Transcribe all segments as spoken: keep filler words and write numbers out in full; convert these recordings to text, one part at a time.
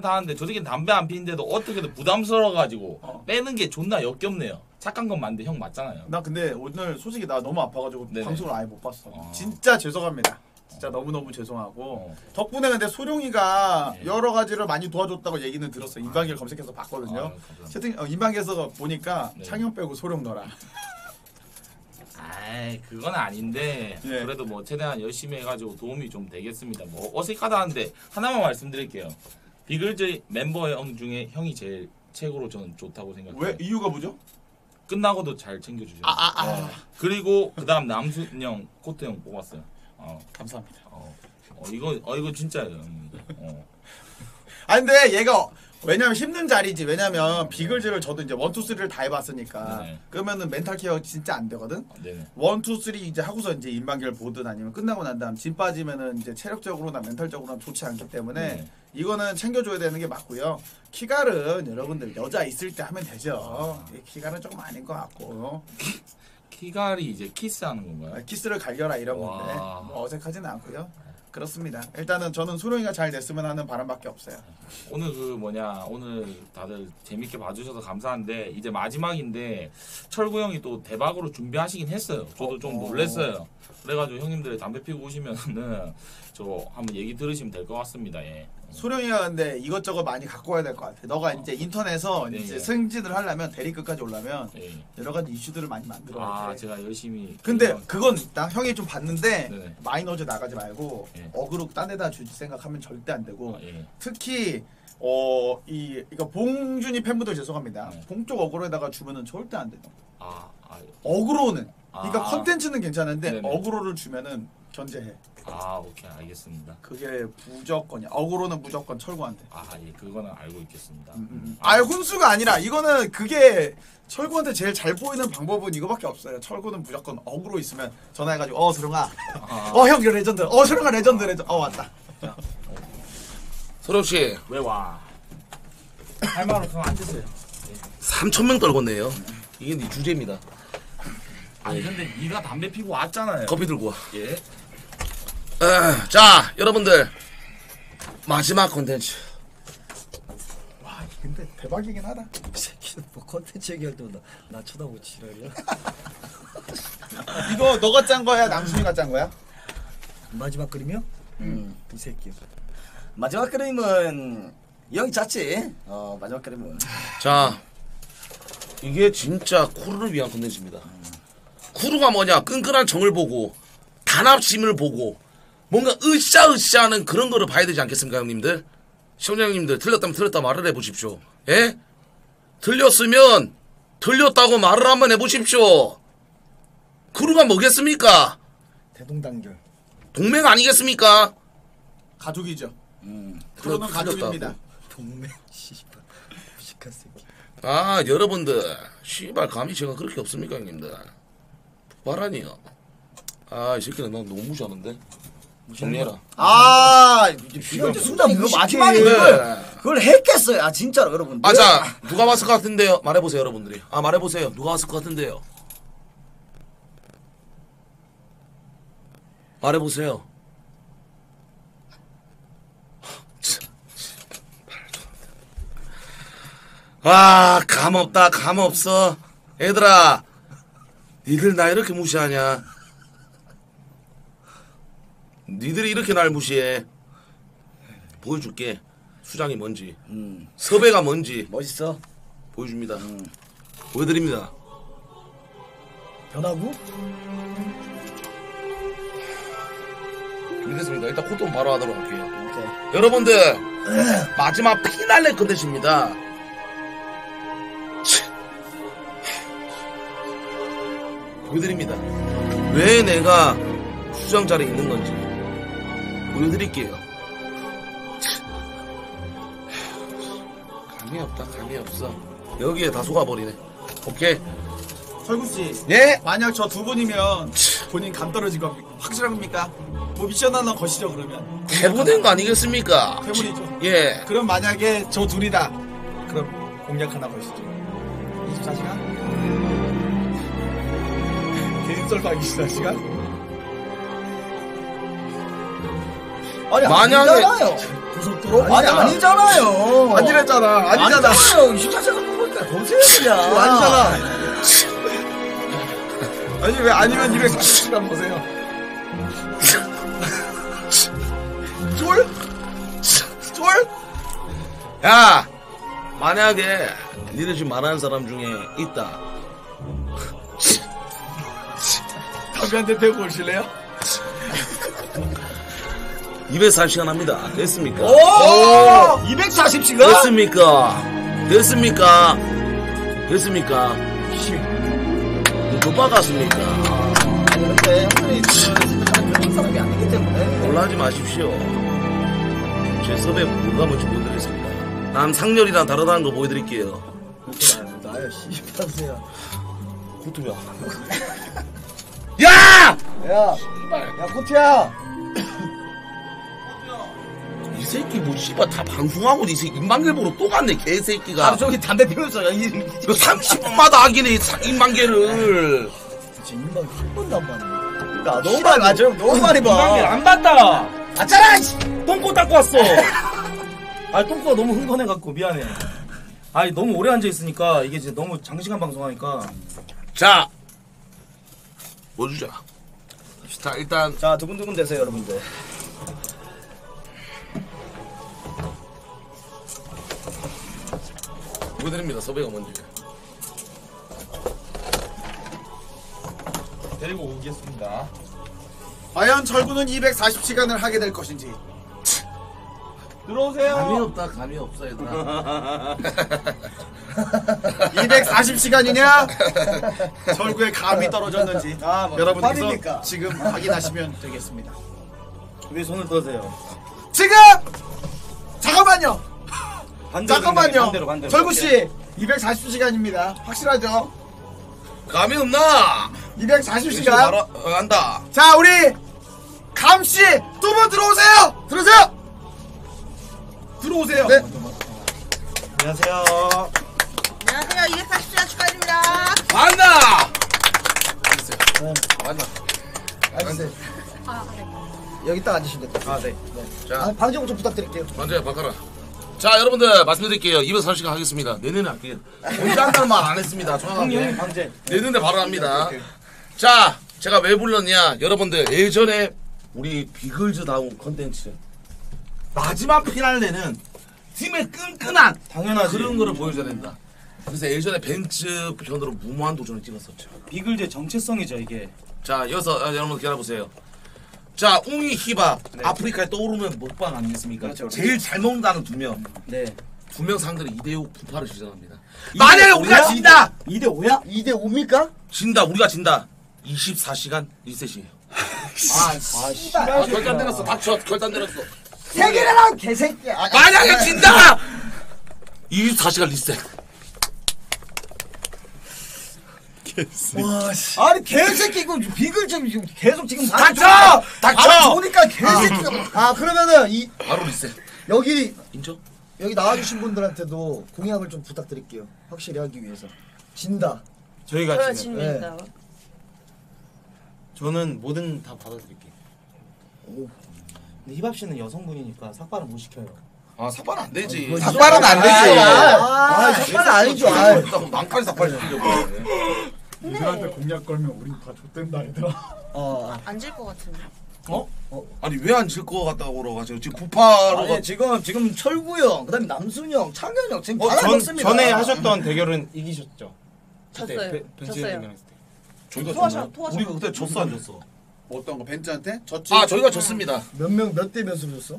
다 하는데 저 새끼는 담배 안 피는데도 어떻게든 부담스러워가지고 어. 빼는 게 존나 역겹네요. 착한 건 맞는데 형 맞잖아요. 나 근데 오늘 솔직히 나 너무 아파가지고 네네. 방송을 아예 못 봤어. 어. 진짜 죄송합니다. 진짜 너무너무 죄송하고 어. 덕분에 근데 소룡이가 네. 여러 가지를 많이 도와줬다고 얘기는 들었어요. 인방길 검색해서 봤거든요. 아, 채팅 어, 인방에서 보니까 네. 창현 빼고 소룡 너라. 아이 그건 아닌데 예. 그래도 뭐 최대한 열심히 해가지고 도움이 좀 되겠습니다. 뭐 어색하다는데 하나만 말씀드릴게요. 비글즈 멤버 형 중에 형이 제일 최고로 저는 좋다고 생각해요. 왜? 이유가 뭐죠? 끝나고도 잘 챙겨주셔서 아, 아, 아. 어. 그리고 그 다음 남순 형, 코트 형 뽑았어요. 어. 감사합니다. 어. 어, 이거, 어, 이거 진짜예요. 어. 아 근데 얘가 왜냐면 힘든 자리지. 왜냐면 비글즈를 저도 이제 일, 이, 삼을 다 해봤으니까 네네. 그러면은 멘탈 케어 진짜 안 되거든. 네네. 일, 이, 삼 이제 하고서 이제 인방기를 보든 아니면 끝나고 난 다음 짐 빠지면은 이제 체력적으로나 멘탈적으로나 좋지 않기 때문에 네네. 이거는 챙겨줘야 되는 게 맞고요. 키갈은 여러분들 여자 있을 때 하면 되죠. 키갈은 조금 아닌 것 같고. 키갈이 이제 키스하는 건가요? 키스를 갈겨라 이런 건데 뭐 어색하진 않고요. 그렇습니다. 일단은 저는 소룡이가 잘 됐으면 하는 바람밖에 없어요. 오늘 그 뭐냐 오늘 다들 재밌게 봐주셔서 감사한데 이제 마지막인데 철구 형이 또 대박으로 준비하시긴 했어요. 저도 좀 놀랐어요. 그래가지고 형님들 담배 피고 오시면은 저 한번 얘기 들으시면 될 것 같습니다. 예. 소룡이가 근데 이것저것 많이 갖고 와야 될 것 같아. 너가 이제 인터넷에서 네, 이제 예. 승진을 하려면 대리급까지 오려면 예. 여러 가지 이슈들을 많이 만들어야 돼. 아, 제가 열심히. 근데 그건 있다. 형이 좀 봤는데 네네. 마이너즈 나가지 말고 예. 어그로 딴 데다 주지 생각하면 절대 안 되고. 아, 예. 특히 어 이 그러니까 봉준이 팬분들 죄송합니다. 네. 봉쪽 어그로에다가 주면은 절대 안 돼요. 아, 아 어그로는 아, 그러니까 컨텐츠는 괜찮은데 네네. 어그로를 주면은 견제해. 아 오케이 알겠습니다. 그게 무조건이야. 어그로는 무조건 철구한테. 아 예 그거는 알고 있겠습니다. 음, 음. 아 훈수가 아니라 이거는 그게 철구한테 제일 잘 보이는 방법은 이거밖에 없어요. 철구는 무조건 어그로 있으면 전화해가지고 어 소룡아 아. 어 형 이거 레전드 어 소룡아 레전드 레전드 어 왔다. 소룡씨 왜 와? 할 말 없으면 앉으세요. 삼천 명 떨궜네요. 이게 네 주제입니다. 아니 예. 근데 니가 담배 피고 왔잖아요. 커피 들고 와. 예. 어, 자 여러분들 마지막 콘텐츠. 와 근데 대박이긴 하다. 이 새끼는 뭐 콘텐츠 얘기할 때마다 나, 나 쳐다보고 지랄이야. 이거 너가 짠 거야? 남순이가 짠 거야? 마지막 그림이요? 음. 이 새끼. 마지막 그림은 여기 짰지. 어 마지막 그림은. 자 이게 진짜 쿠루를 위한 콘텐츠입니다. 쿠루가 뭐냐? 끈끈한 정을 보고 단합심을 보고 뭔가 으쌰으쌰하는 그런 거를 봐야 되지 않겠습니까 형님들? 시청자 형님들 틀렸다면 틀렸다 말을 해보십시오. 예? 틀렸으면 틀렸다고 말을 한번 해보십시오. 크루가 뭐겠습니까? 대동단결 동맹 아니겠습니까? 가족이죠. 음, 크루는 가족입니다. 동맹 씨발 무식한 새끼. 아 여러분들 씨발 감히 제가 그렇게 없습니까 형님들? 말하니요. 아 이 새끼는 난 너무 무시하는데? 정리해라. 아, 이거 순간 이거 마지막에 그걸 그걸 했겠어요. 아 진짜로 여러분들. 아 자 누가 왔을 것 같은데요? 말해보세요 여러분들이. 아 말해보세요. 누가 왔을 것 같은데요? 말해보세요. 아 감 없다 감 없어. 얘들아, 니들 나 이렇게 무시하냐? 니들이 이렇게 날 무시해. 보여줄게. 수장이 뭔지 음. 섭외가 뭔지 멋있어 보여줍니다. 음. 보여드립니다. 변하고? 준비됐습니다. 일단 코트 바로 하도록 할게요. 오케이. 여러분들 으흡. 마지막 피날레 컨텐츠입니다. 보여드립니다. 왜 내가 수장 자리에 있는 건지 보여드릴게요. 감이 없다, 감이 없어. 여기에 다 속아버리네. 오케이. 철구씨. 예? 만약 저 두 분이면 본인 감 떨어진 거 확실합니까? 뭐 미션 하나 거시죠, 그러면. 대본인 거 아니겠습니까? 대본이죠. 예. 그럼 만약에 저 둘이다. 그럼 공략 하나 거시죠. 이십사 시간? 개집설방 이십사 시간? 아니, 만약에 어? 아니, 아니잖아요. 아니랬잖아. 아니잖아. 아니잖아요. 유자재가 보니까 검색해야 되냐. 아니잖아. 아니, 왜 아니면 이백사십 시간 보세요. 쫄? 쫄? 야! 만약에, 니들 지금 말하는 사람 중에 있다. 담배한테 태우고 오실래요? 이백사십 시간 합니다. 됐습니까? 오! 오! 이백사십 시간? 됐습니까? 됐습니까? 됐습니까? 누가 박았습니까? 그런데 형들이 생각하는 그런 사람이 아니기 때문에 놀라지 마십시오. 제 섭외 누가 뭔지 보여드리겠습니다. 남 상렬이랑 다르다는 거 보여드릴게요. 나야 씨발세요. 고투야. 야! 야! 야 고투야! 이 새끼 뭐 씨발 다 방송하고 이 새끼 인방개보러 또 갔네 개새끼가. 아 저기 담배 피면서 야 이 삼십 분마다 하기네 인방개를. 진짜 인방개 한 번도 안 봤네. 나 너무 많이 맞아. 너무 많이 봐. 인방개를 안 봤다. 봤잖아. 똥꼬 닦고 왔어. 아 똥꼬가 너무 흥건해갖고 미안해. 아니 너무 오래 앉아 있으니까 이게 이제 너무 장시간 방송하니까. 자, 뭐 주자. 자 일단 자 두근두근 되세요 여러분들. 보여드립니다. 섭외가 뭔지 데리고 오겠습니다. 과연 철구는 이백사십 시간을 하게 될 것인지. 들어오세요. 감이 없다. 감이 없어 얘들아. 이백사십 시간이냐 철구의 감이 떨어졌는지 아, 여러분께서 지금 확인하시면 되겠습니다. 왜 손을 떠세요 지금. 잠깐만요. 반대로 잠깐만요. 반대로, 반대로. 철구씨 이백사십 시간입니다. 확실하죠? 감이 없나? 이백사십 시간 알아, 어, 한다. 자 우리 감씨 두 분 들어오세요. 들어오세요. 들어오세요. 네. 안녕하세요. 안녕하세요. 이백사십 시간 축하드립니다. 만나. 만나. 안녕하세요. 여기 딱 앉으시면 됩니다. 아 네. 네. 자 아, 방정 좀 부탁드릴게요. 먼저 바꿔라. 자 여러분들 말씀드릴게요. 이백사십 시간 하겠습니다. 내년에 할게요. 언제 한다는 말 안 했습니다. 정확하게 내년에 바로 합니다. 자 제가 왜 불렀냐 여러분들, 예전에 우리 비글즈 다운 컨텐츠 마지막 피날레는 팀의 끈끈한 당연하지. 그런 거를 보여줘야 된다. 그래서 예전에 벤츠 변으로 무모한도전을 찍었었죠. 비글즈의 정체성이죠 이게. 자 여기서 아, 여러분 기다려보세요. 자, 웅이 히밥. 네. 아프리카에 떠오르면 먹방 아니겠습니까? 그렇죠, 그렇죠. 제일 잘 먹는다는 두 명. 네. 두 명 상대로 이 대 오 분파를 시전합니다. 만약에 우리가 진다! 이 대 오야? 이 대 오입니까? 진다, 우리가 진다. 이십사 시간 리셋이에요. 아, 씨. 아, 아, 결단 내렸어. 닥쳐, 결단 내렸어. 세 개를 하면 개새끼야. 아, 만약에 진다! 이십사 시간 리셋. 와, 씨. 아니 개새끼 이거 비글잼 지금 계속 지금 닥쳐! 닥쳐! 보니까 개새끼가 아, 아 그러면은 이 바로 리셋. 여기 인정? 여기 나와주신 분들한테도 공약을 좀 부탁드릴게요. 확실히 하기 위해서 진다. 저희가 지면 네. 저는 뭐든 다 받아드릴게요. 오. 근데 히밥 씨는 여성분이니까 삭발은 못 시켜요. 아 삭발 안 되지. 삭발은 안 되지. 아 삭발은 아니죠. 망칼 삭발 시키려고. 얘들한테 공략 걸면 우린 다 좆된다 얘들아. 어. 안 질 것 같은데. 어? 어? 아니 왜 안 질 것 같다고 그러고 지금 구파로가 지금 지금 철구 형, 그다음에 남순 형, 창현 형 지금 다 먹습니다. 전에 하셨던 대결은 이기셨죠? 졌어요. 졌어요. 저희가 우리가 그때 졌어 안 졌어? 어떤 거 벤츠한테? 졌지. 아 저희가 졌습니다. 몇 명 몇 대 몇으로 졌어?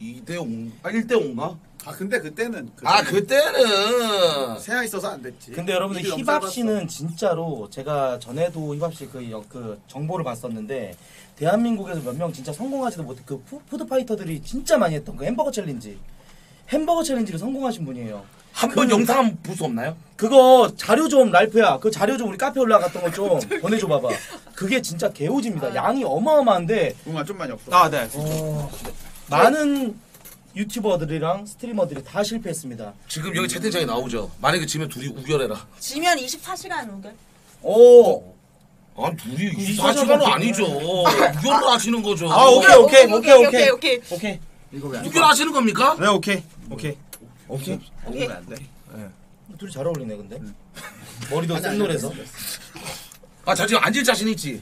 이 대 오 아 일 대 오인가? 아 근데 그때는, 그때는 아 그때는 세아 있어서 안 됐지. 근데 여러분들 히밥 씨는 진짜로 제가 전에도 히밥 씨 그 그 정보를 봤었는데 대한민국에서 몇 명 진짜 성공하지도 못한 그 푸드 파이터들이 진짜 많이 했던 그 햄버거 챌린지, 햄버거 챌린지를 성공하신 분이에요. 한번 영상 한번 볼 수 없나요? 그거 자료 좀 랄프야. 그 자료 좀 우리 카페 올라갔던 거 좀 보내줘 봐봐. 그게 진짜 개오지입니다. 아. 양이 어마어마한데. 뭔가 좀 많이 없어. 아 네. 어... 많은 유튜버들이랑 스트리머들이 다 실패했습니다. 지금 여기 채팅창에 나오죠. 만약에 지면 둘이 우결해라. 지면 이십사 시간 우결. 오. 아 둘이 이십사 시간은 아니죠. 우결을 하시는 거죠. 아 오케이 오케이 오케이 오케이 오케이 오케이. 이거 왜? 해결하시는 겁니까? 네, 오케이, 오케이, 오케이. 오케이. 안 돼. 네. 둘이 잘 어울리네, 근데. 머리도 쌩놀해서. 아, 자 지금 앉을 자신 있지?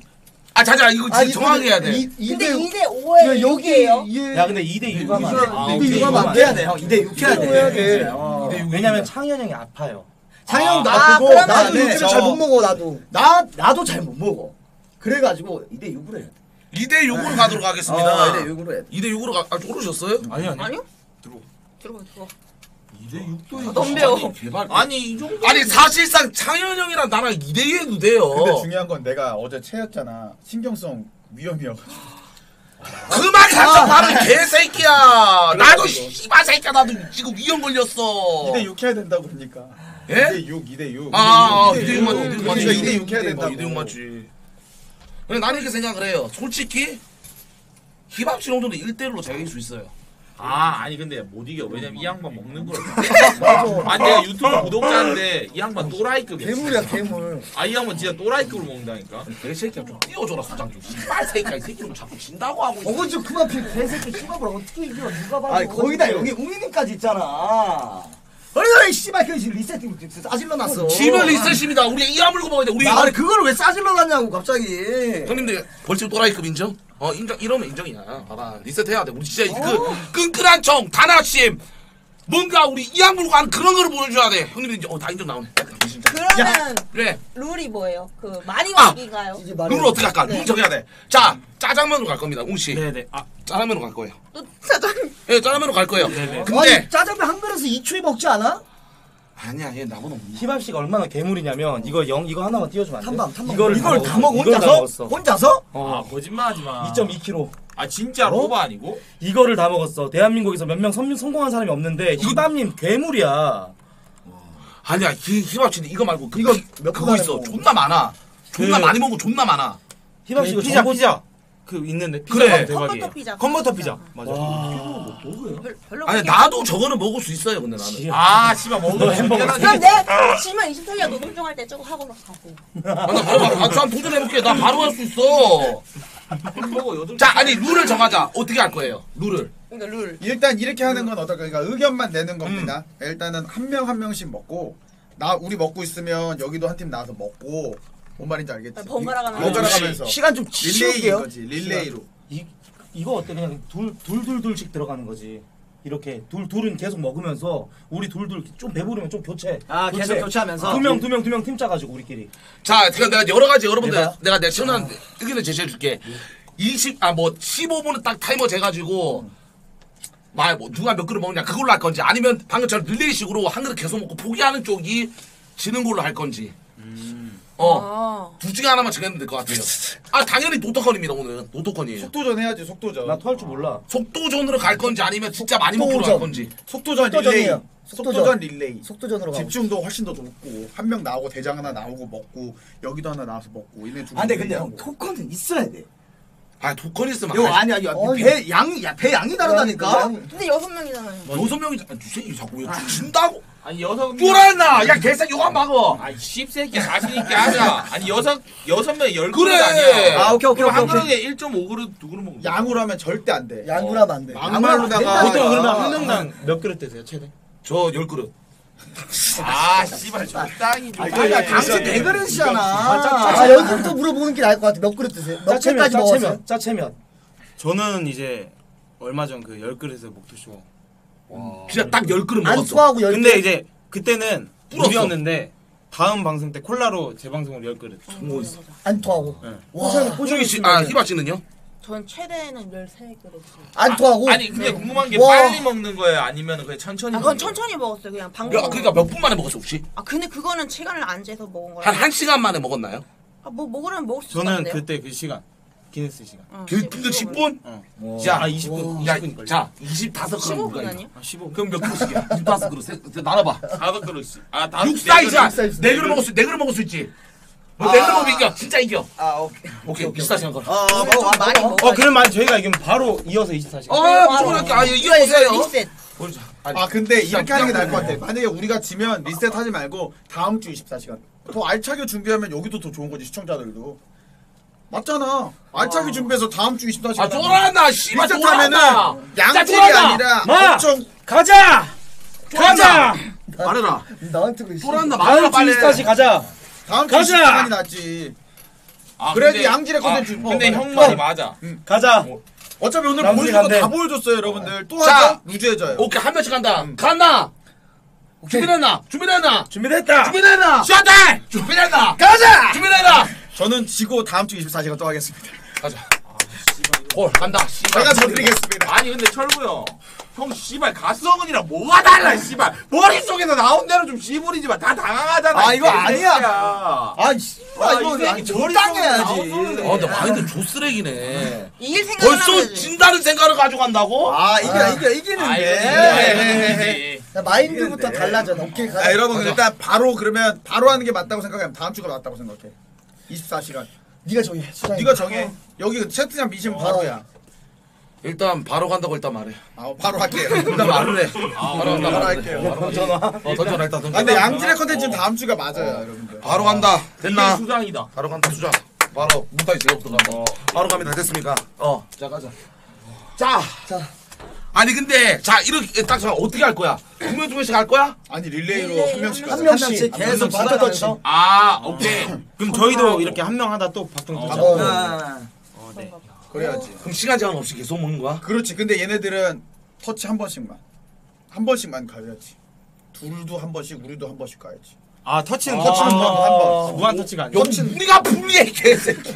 아, 자자 이거 진짜 아니, 정확히 해야 돼. 근데 이 대 오에 여기에요. 야, 근데 이 대 육가 맞아. 이 대 육가 안 돼야 돼. 형, 이 대 육 해야 돼. 해야 돼. 어. 왜냐면 창현 형이 아파요. 창현 나도 나도 육을 잘 못 먹어. 나도 나 나도 잘 못 먹어. 그래가지고 이 대 육으로 해야 돼. 이 대 육으로 가도록 하겠습니다. 어, 이 대 육으로 해야 돼. 이 대 육으로 가. 아, 고르셨어요? 아니 아니. 아니요? 들어. 들어 들어. 이 대 육도 넘벼. 개발. 아니 이 정도. 아니 사실상 창현 형이랑 나랑 이 대 이 해도 돼요. 근데 중요한 건 내가 어제 채였잖아. 신경성 위험이어가지고. 그만 가서 바로 개새끼야. 나도 씨발 새끼야. 나도 지금 위험 걸렸어. 이 대 육 해야 된다고 그러니까. 예? 이 대 육, 이 대 육. 아, 이 대 육 맞지. 이 대 육 해야 된다고. 이 대 육 맞지. 근데 나는 이렇게 생각을 해요. 솔직히 히밥치 정도는 일 대 일로 자격일 수 있어요. 아, 아니 근데 못 이겨. 왜냐면 이 양반 먹는 걸. 아니 내가 유튜브 구독자인데 이 양반 또라이급이야. 괴물이야 괴물. 아, 이 양반 진짜 또라이급으로 먹는다니까. 개새끼야 좀 띄워줘라 소장 좀. 씨발 새끼야. 이 새끼는 자꾸 진다고 하고. 어그 좀 그만 피. 개새끼 히밥을 어떻게 이겨. 누가 봐도. 아니 거기다 여기 웅이님까지 있잖아. 어이 씨발 그 지금 리셋 싸질러 놨어. 집을 리셋입니다. 우리 이 아물고 먹어야 돼. 우리 아, 그걸 왜 싸질러 놨냐고 갑자기. 형님들 벌칙 또라이급 인정? 어 인정. 이러면 인정이야. 봐봐 리셋해야 돼. 우리 진짜 어? 그 끈끈한 정, 단아심, 뭔가 우리 이 아물고 하는 그런 거를 보여줘야 돼. 형님들 이제 어 다 인정 나오네. 그러면 그래. 룰이 뭐예요? 그 많이 먹기가요? 아, 룰을 어떻게 할까? 네. 룰 정해야 돼. 자 짜장면으로 갈 겁니다. 웅씨. 네네. 아 짜장면으로 갈 거예요. 또 짜장. 예, 네, 짜장면으로 갈 거예요. 네네. 근데 아니, 짜장면 한 그릇에 이 초에 먹지 않아? 아니야, 얘 나보다 못. 히밥 씨가 얼마나 괴물이냐면 이거 영 이거 하나만 띄워주면 안 돼? 탐방, 탐방. 이걸 이걸 다 먹어 혼자서? 혼자서? 어. 아 거짓말하지 마. 이 점 이 킬로그램. 아 진짜 로바 어? 아니고? 이거를 다 먹었어. 대한민국에서 몇 명 성공한 사람이 없는데 히밥님 괴물이야. 아니야, 히밥 씨는 이거 말고 그, 이거 몇 그거 있어. 거. 존나 많아. 존나 그, 많이 먹고 존나 많아. 히밥 씨 피자 정보... 피자. 그 있는데 피자 그래. 대박이에요. 컴버터 피자. 맞아. 와... 별로 아니 나도 저거는 먹을 수 있어요. 근데 나는. 지하. 아, 씨발 먹어. 햄버거. 그럼 내가 지만 이십삼 년 노동정할 때 저거 하고 막 가고. 나 바로 바로. 아, 저 한번 도전해 볼게. 나 바로 할 수 있어. 자, 아니 룰을 정하자. 어떻게 할 거예요? 룰을. 그러니까 룰. 일단 이렇게 하는 건 어떨까? 그러니까 의견만 내는 겁니다. 음. 일단은 한 명 한 명씩 먹고 나 우리 먹고 있으면 여기도 한 팀 나와서 먹고. 뭔 말인지 알겠지? 번갈아 가면서 시간 좀 릴레이인 거지. 릴레이로. 이 이거 어때? 그냥 둘 둘 둘 둘씩 들어가는 거지. 이렇게 둘 둘은 계속 먹으면서 우리 둘 둘 좀 배부르면 좀 교체. 아 교체. 계속 교체하면서 두 명 두 명 두 명 팀 짜가지고 우리끼리. 자, 그럼 내가 여러 가지 여러분들 내가, 내가 내 시원한 아. 의견을 제시해줄게. 이십 아 뭐 십오 분은 딱 타이머 재가지고. 음. 말 뭐 누가 몇 그릇 먹냐 그걸로 할 건지 아니면 방금처럼 릴레이식으로 한 그릇 계속 먹고 포기하는 쪽이 지는 걸로 할 건지. 음. 어. 아. 둘 중에 하나만 정해도 될 것 같아요. 아 당연히 노토컨입니다. 오늘은 노토컨이에요. 속도전 해야지. 속도전. 나 토할 줄 몰라. 속도전으로 갈 건지 아니면 진짜 많이 먹기로 할 건지. 속도전 릴레이. 속도전. 속도전 릴레이. 속도전으로 가고. 집중도 훨씬 더 높고 한 명 나오고 대장 하나 나오고 먹고 여기도 하나 나와서 먹고 이네 두 개. 아 근데 근데 형 토컨은 있어야 돼. 아, 도컨 있으면 요 아니야, 아니야. 배 양이 야, 배 양이 다르다니까. 근데 여섯 명이잖아요. 여섯 명이잖아. 주세요, 자꾸 야, 진다고. 아니 여섯 쫄았나? 야, 개새끼 요거 막어. 아이 씹새끼야. 자신 있게 하자. 아니 여섯 여섯 명이 열 그릇 아니야. 아, 오케이, 오케이, 오케이. 한 그릇에 일 점 오 그릇 두 그릇 먹는. 양으로 하면 절대 안 돼. 양으로 하면 안 돼. 막말로다가 보통 그러면 한 명당 몇 그릇 되세요, 최대? 저 열 그릇. 아, 씨발 적당히 좀. 아니야, 당신 네 그릇이잖아. 아, 여기부터 물어보는 게 나을 것 같아. 몇 그릇 드세요? 몇 그릇까지 먹었어요? 짜채면. 저는 이제 얼마 전 그 열 그릇에 목토쇼. 진짜 딱 열 그릇 먹었어. 안 토하고 열 그릇. 근데 이제 그때는 물이었는데 다음 방송 때 콜라로 재방송으로 열 그릇. 안 토하고. 와. 호정이 씨, 아 히바 씨는요? 전 최대는 열세 그릇. 안 토하고? 아니 근데 네. 궁금한 게 와. 빨리 먹는 거예요? 아니면 그냥 천천히? 아, 그건 천천히 먹었어요. 그냥 방금. 야, 그러니까 몇 분 만에 먹었어 혹시? 아 근데 그거는 시간을 안 재서 먹은 거예요. 한 한 시간 만에 먹었나요? 아 뭐 먹으려면 먹을 수 있는데요. 저는 그때 그 시간 기네스 시간. 어, 그 십 분? 어. 자, 아, 이십 분. 야, 이십 분 자, 이십오 그릇 아니야? 아, 십오 그릇. 그럼 몇 그릇이야? 십오 그릇. 나눠 봐. 다섯 그릇. 아, 다 육 사이즈야. 네 그릇 먹을 수, 네 그릇 먹을 수 있지. 내가 이겨. 진짜 이겨. 아, 오케이. 오케이. 비슷하신 걸. 아, 많이 먹어. 어, 그럼 저희가 이기면 바로 이어서 이십사 시간. 아, 무조건 할게. 아, 이거 보세요. 아, 근데 이렇게 하는 게 나을 것 같아. 만약에 우리가 지면 리셋하지 말고 다음 주 이십사 시간. 더 알차게 준비하면 여기도 더 좋은 거지, 시청자들도. 맞잖아. 알차게 아... 준비해서 다음 주 이십사 시간. 아 쫄아나 씨발 쫄아면은 양질이 아니라 마! 엄청 가자. 가자. 말해라. 나한테 그랬어. 쫄아나 말해라 빨리. 이십사 시 가자. 다음 주 시간이 낫지. 아, 그래도 양질의 컨텐츠. 아, 근데 형 말이 맞아. 응. 가자. 어. 어차피 오늘 보여준 거 다 보여줬어요 여러분들. 또 하자. 루즈해져요. 오케이 한 명씩 간다. 간다. 준비됐나? 준비됐나? 준비됐다. 준비됐나? 샷다. 준비됐나? 가자. 준비됐나? 저는 지고 다음 주 이십사 시간 또 하겠습니다. 가자. 아, 씨발. 골 간다. 씨발. 제가 져드리겠습니다. 아니 근데 철구요. 형 씨발 가스성은이랑 뭐가 달라 씨발. 머릿속에서 나온 대로 좀 씨부리지 마. 다 당황하잖아. 아 이거 아니야. 아 씨발 이거 아니 절당해야지. 아 근데 많이들 조쓰레기네. 이길 생각 벌써 진다는 생각을 가져간다고? 아 이겨 이겨 이기는데. 마인드부터 달라져. 오케이 가자. 아, 여러분 일단 바로 그러면 바로 하는 게 맞다고 생각하면 다음 주가 맞다고 생각해. 이십사 시간. 네가 정해. 네가 정해. 어. 여기 채팅창 미시면 어. 바로야. 일단 바로 간다고 일단 말해. 아 바로 할게요. 일단 말을 해. 아, 바로 간다. 바로 할게요. 던져놔. 어 던져라 일단 던져. 근데 양질의 컨텐츠는 어. 다음 주가 맞아요, 어. 여러분들. 바로 간다. 됐나? 수장이다. 바로 간다 수장. 바로 무타이 제로부터 간다. 어. 바로 가면 다 됐습니까? 어. 자 가자. 자. 자. 아니 근데 자 이렇게 딱 자 어떻게 할 거야? 두 명 두 명씩 할 거야? 아니 릴레이로 한 명씩 한 명씩 계속 바다 터치. 아 오케이. 그럼 저희도 이렇게 한 명 하다 또 바통 뜨자. 어 네. 그래야지. 그럼 시간 제한 없이 계속 먹는 거야? 그렇지. 근데 얘네들은 터치 한 번씩만 한 번씩만 가야지. 둘도 한 번씩 우리도 한 번씩 가야지. 아 터치는 터치는 한 번. 무한 터치가 아니야. 우리가 불리해 개새끼.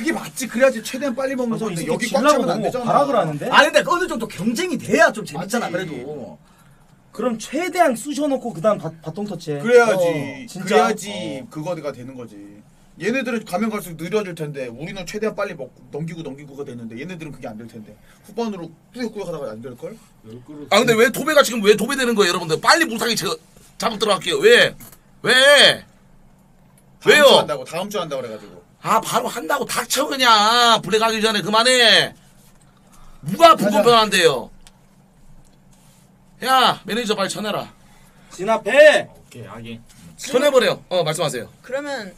이게 맞지. 그래야지 최대한 빨리 먹으면서. 근데 여기 꽉 차면 안 되잖아. 발악을 하는데? 아 근데 어느 정도 경쟁이 돼야 좀 재밌잖아. 맞지. 그래도 그럼 최대한 쑤셔놓고 그다음 바통 터치해. 그래야지. 어, 진짜? 그래야지. 어. 그거가 되는 거지. 얘네들은 가면 갈수록 느려질 텐데 우리는 최대한 빨리 먹고 넘기고 넘기고가 되는데 얘네들은 그게 안 될 텐데 후반으로 꾸역꾸역 하다가 안 될 걸? 아 근데 왜 도배가 지금 왜 도배되는 거예요 여러분들? 빨리 무상히 제가 잡고 들어갈게요. 왜? 왜? 다음 왜요? 주 한다고 다음 주 한다고 그래가지고. 아 바로 한다고 닥쳐 그냥. 블랙 하기 전에 그만해. 누가 불공평한데요. 야 매니저 빨리 전해라. 진압해. 오케이 하긴. 전해버려. 어 말씀하세요. 그러면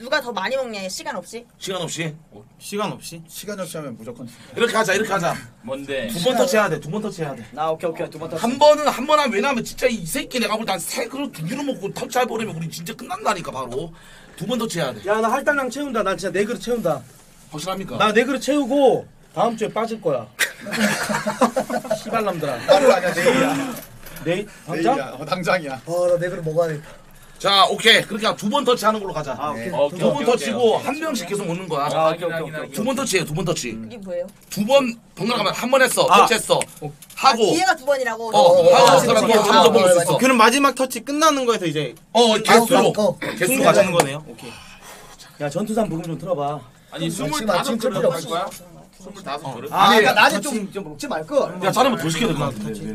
누가 더 많이 먹냐 시간 없이? 시간 없이? 어, 시간 없이? 시간 없이 하면 무조건 이렇게 하자 이렇게 하자. 뭔데? 두 번 터치해야 돼. 두 번 터치해야 돼. 나 오케이 오케이 두 번 터치. 한 번은 한 번 하면 왜냐면 진짜 이 새끼 내가 볼 때 한 세 그릇 두 개로 먹고 터치해버리면 우리 진짜 끝난다니까 바로. 두 번 더 채워야 돼. 야 나 할당량 채운다. 나 진짜 네 그릇 채운다. 확실합니까? 나 네 그릇 채우고 다음 주에 빠질 거야. 시발남들아. 하루 아니야 내일이야. 내일? 당장? 내일이야. 어, 당장이야. 어 나 네 그릇 먹어야겠다. 자 오케이 그러니까 두 번 터치하는 걸로 가자. 아, 네. 오케이. 두 번 터치고 한 명씩 계속 먹는 거야. 아, 두 번 터치해. 두 번 터치. 이게 뭐예요? 두 번 번갈아가면 한 번 했어. 아. 터치했어. 어. 하고. 아, 기회가 두 번이라고. 어. 하고 그다음 또 한 번 먹을 수 있어. 그럼 마지막 터치 끝나는 거에서 이제 어 개수로 개수로 가자는 거네요. 오케이. 야 전투산 부금 좀 틀어봐. 아니 스물다섯 그릇 할 거야? 스물다섯 그릇? 아 그러니까 낮에 좀 좀 먹지 말걸. 야 자네만 더 시켜야 될 것 같은데.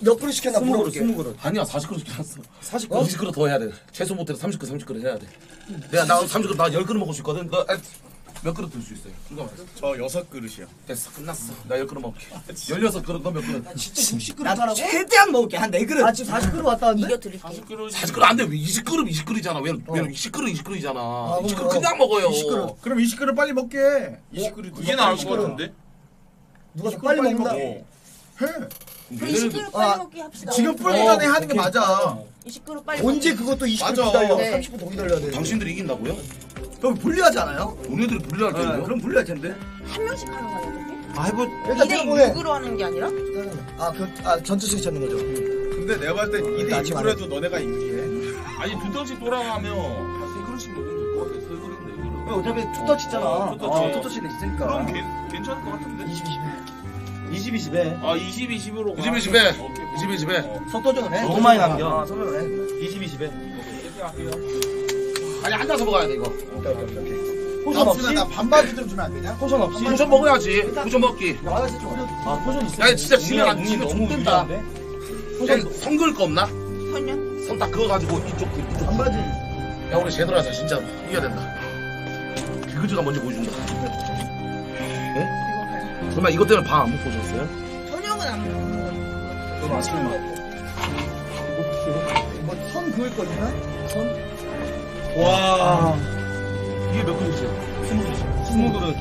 몇 그릇 시켰나 물어볼게. 스무 그릇. 아니야 사십 그릇 시켰어. 사십 그릇. 이십 그릇 더 해야 돼. 최소 못해도 삼십 그릇 삼십 그릇 해야 돼. 내가 나 삼십 그릇 나 열 그릇 먹을 수 있거든. 너 몇 그릇 들 수 있어요? 저 여섯 그릇이요. 됐어 끝났어. 나 열 그릇 먹을게. 열여섯 그릇 너 몇 그릇? 나 진짜 육십 그릇 하라고? 최대한 먹을게. 한 네 그릇. 아 지금 사십 그릇 왔다는데? 이겨 드릴게. 사십 그릇. 사십 그릇 안 돼. 이십 그릇 이십 그릇이잖아. 왜 왜 이십 그릇 이십 그릇이잖아. 이십 그릇 그냥 먹어요. 이십 그릇. 그럼 이십 그릇 빨리 먹게. 이십 그릇 그게 나을 것 같은데? 누가 더 빨리 먹는다고? 해. 이십 그릇 빨리 먹게 합시다. 지금 뿔간에 하는 게 맞아. 이십 그릇 빨리. 언제 그것도 이십 그릇 기다려. 삼십 분 더 기다려야 돼. 당신들이 이긴다고요? 그럼 불리하지 않아요? 우리들이 불리할 텐데. 그럼 불리할 텐데. 한 명씩 하는 거 아니에요? 아, 뭐 일단 이 대 육으로 하는 게 아니라? 아, 그 아, 전투식 찾는 거죠. 근데 내가 봤을 때 이 대 육으로 해도 너네가 이기네. 아니, 두 턴씩 돌아가면 다 세 그릇씩 먹는 거 같아. 세 그릇인데 여기는. 어차피 투 터치잖아. 투 터치는 있으니까. 그럼 괜찮을 것 같은데. 이십 이십에. 아, 이십 이십으로 가. 이십 이십에. 이십 이십에. 속도전을 해. 너무 많이 남겨. 아, 속도전을 해. 이십 이십에. 이렇게 아니 앉아서 먹어야 돼 이거. 오케이 오케이 오케이. 포션 없이? 나 반반 좀 주면 안 되냐? 포션 없이? 포션 먹어야지. 포션 먹기. 아 포션 있어. 야 진짜 지면 안 지면 죽는다. 포션 성 긁을 거 없나? 성이야? 성 딱 그거 가지고 이쪽 이쪽. 반바지. 야 우리 제대로 하자 진짜 이겨야 된다. 비글즈가 먼저 보여준다. 네? 설마 이것 때문에 밥 안 먹고 오셨어요? 저녁은 안 먹는 거예요. 아침만. 뭐 선 그을 거잖아? 선? 와 이게 몇 그릇 있어요? 스무 그릇. 스무 그릇.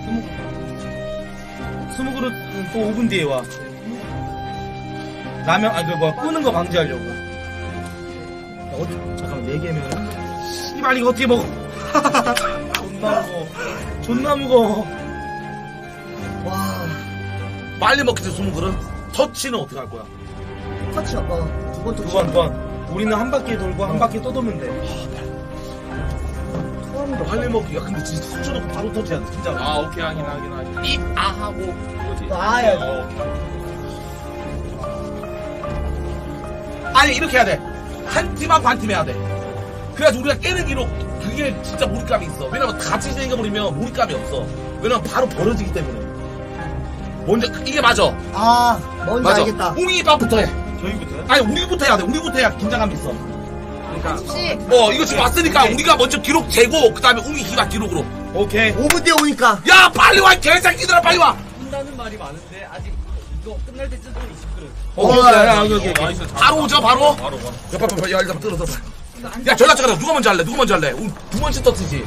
스무 그릇. 스무 그릇은 또 오 분 뒤에 와. 라면, 아, 그, 뭐야, 끄는 거 방지하려고. 어, 잠깐만, 네 개면. 씨발, 이거 어떻게 먹어? 존나 무거워. 존나 무거워. 와. 빨리 먹겠어, 스무 그릇? 터치는 어떻게 할 거야? 터치, 아빠. 두 번, 두 번. 두 번. 우리는 한 바퀴 돌고 한 바퀴 또 도면 돼. 아, 빨리 먹기야. 근데 진짜 숙주놓고 바로 터치야, 진짜. 아, 오케이. 하긴, 하긴, 하긴. 입, 아, 하고. 그거지. 아, 야. 어, 아니, 이렇게 해야 돼. 한 팀 하고 한 팀 해야 돼. 그래야지 우리가 깨는 기록, 그게 진짜 몰입감이 있어. 왜냐면 같이 생겨버리면 몰입감이 없어. 왜냐면 바로 벌어지기 때문에. 먼저, 이게 맞아. 아, 먼저 맞아. 알겠다. 웅이 밥부터 해. 저희부터요? 아니, 우리부터 해야 돼. 우리부터 해야 긴장감이 있어. 그러니까. 혹시... 어, 이거 지금 왔으니까 오케이. 우리가 먼저 기록 재고, 그 다음에 웅이 기가 기록으로. 오케이. 오 분 뒤에 오니까. 야, 빨리 와! 개새끼들아, 빨리 와! 온다는 말이 많은데, 아직 이거 끝날 때쯤 또 이십 그릇. 어, 야, 야, 여기, 여기. 바로 오자, 바로? 바로, 바로. 야, 빨리, 빨리, 야, 일단 뜯어서. 야, 전화차 가자. 누가 먼저 할래? 누가 먼저 할래? 우리 두 번째 떴지.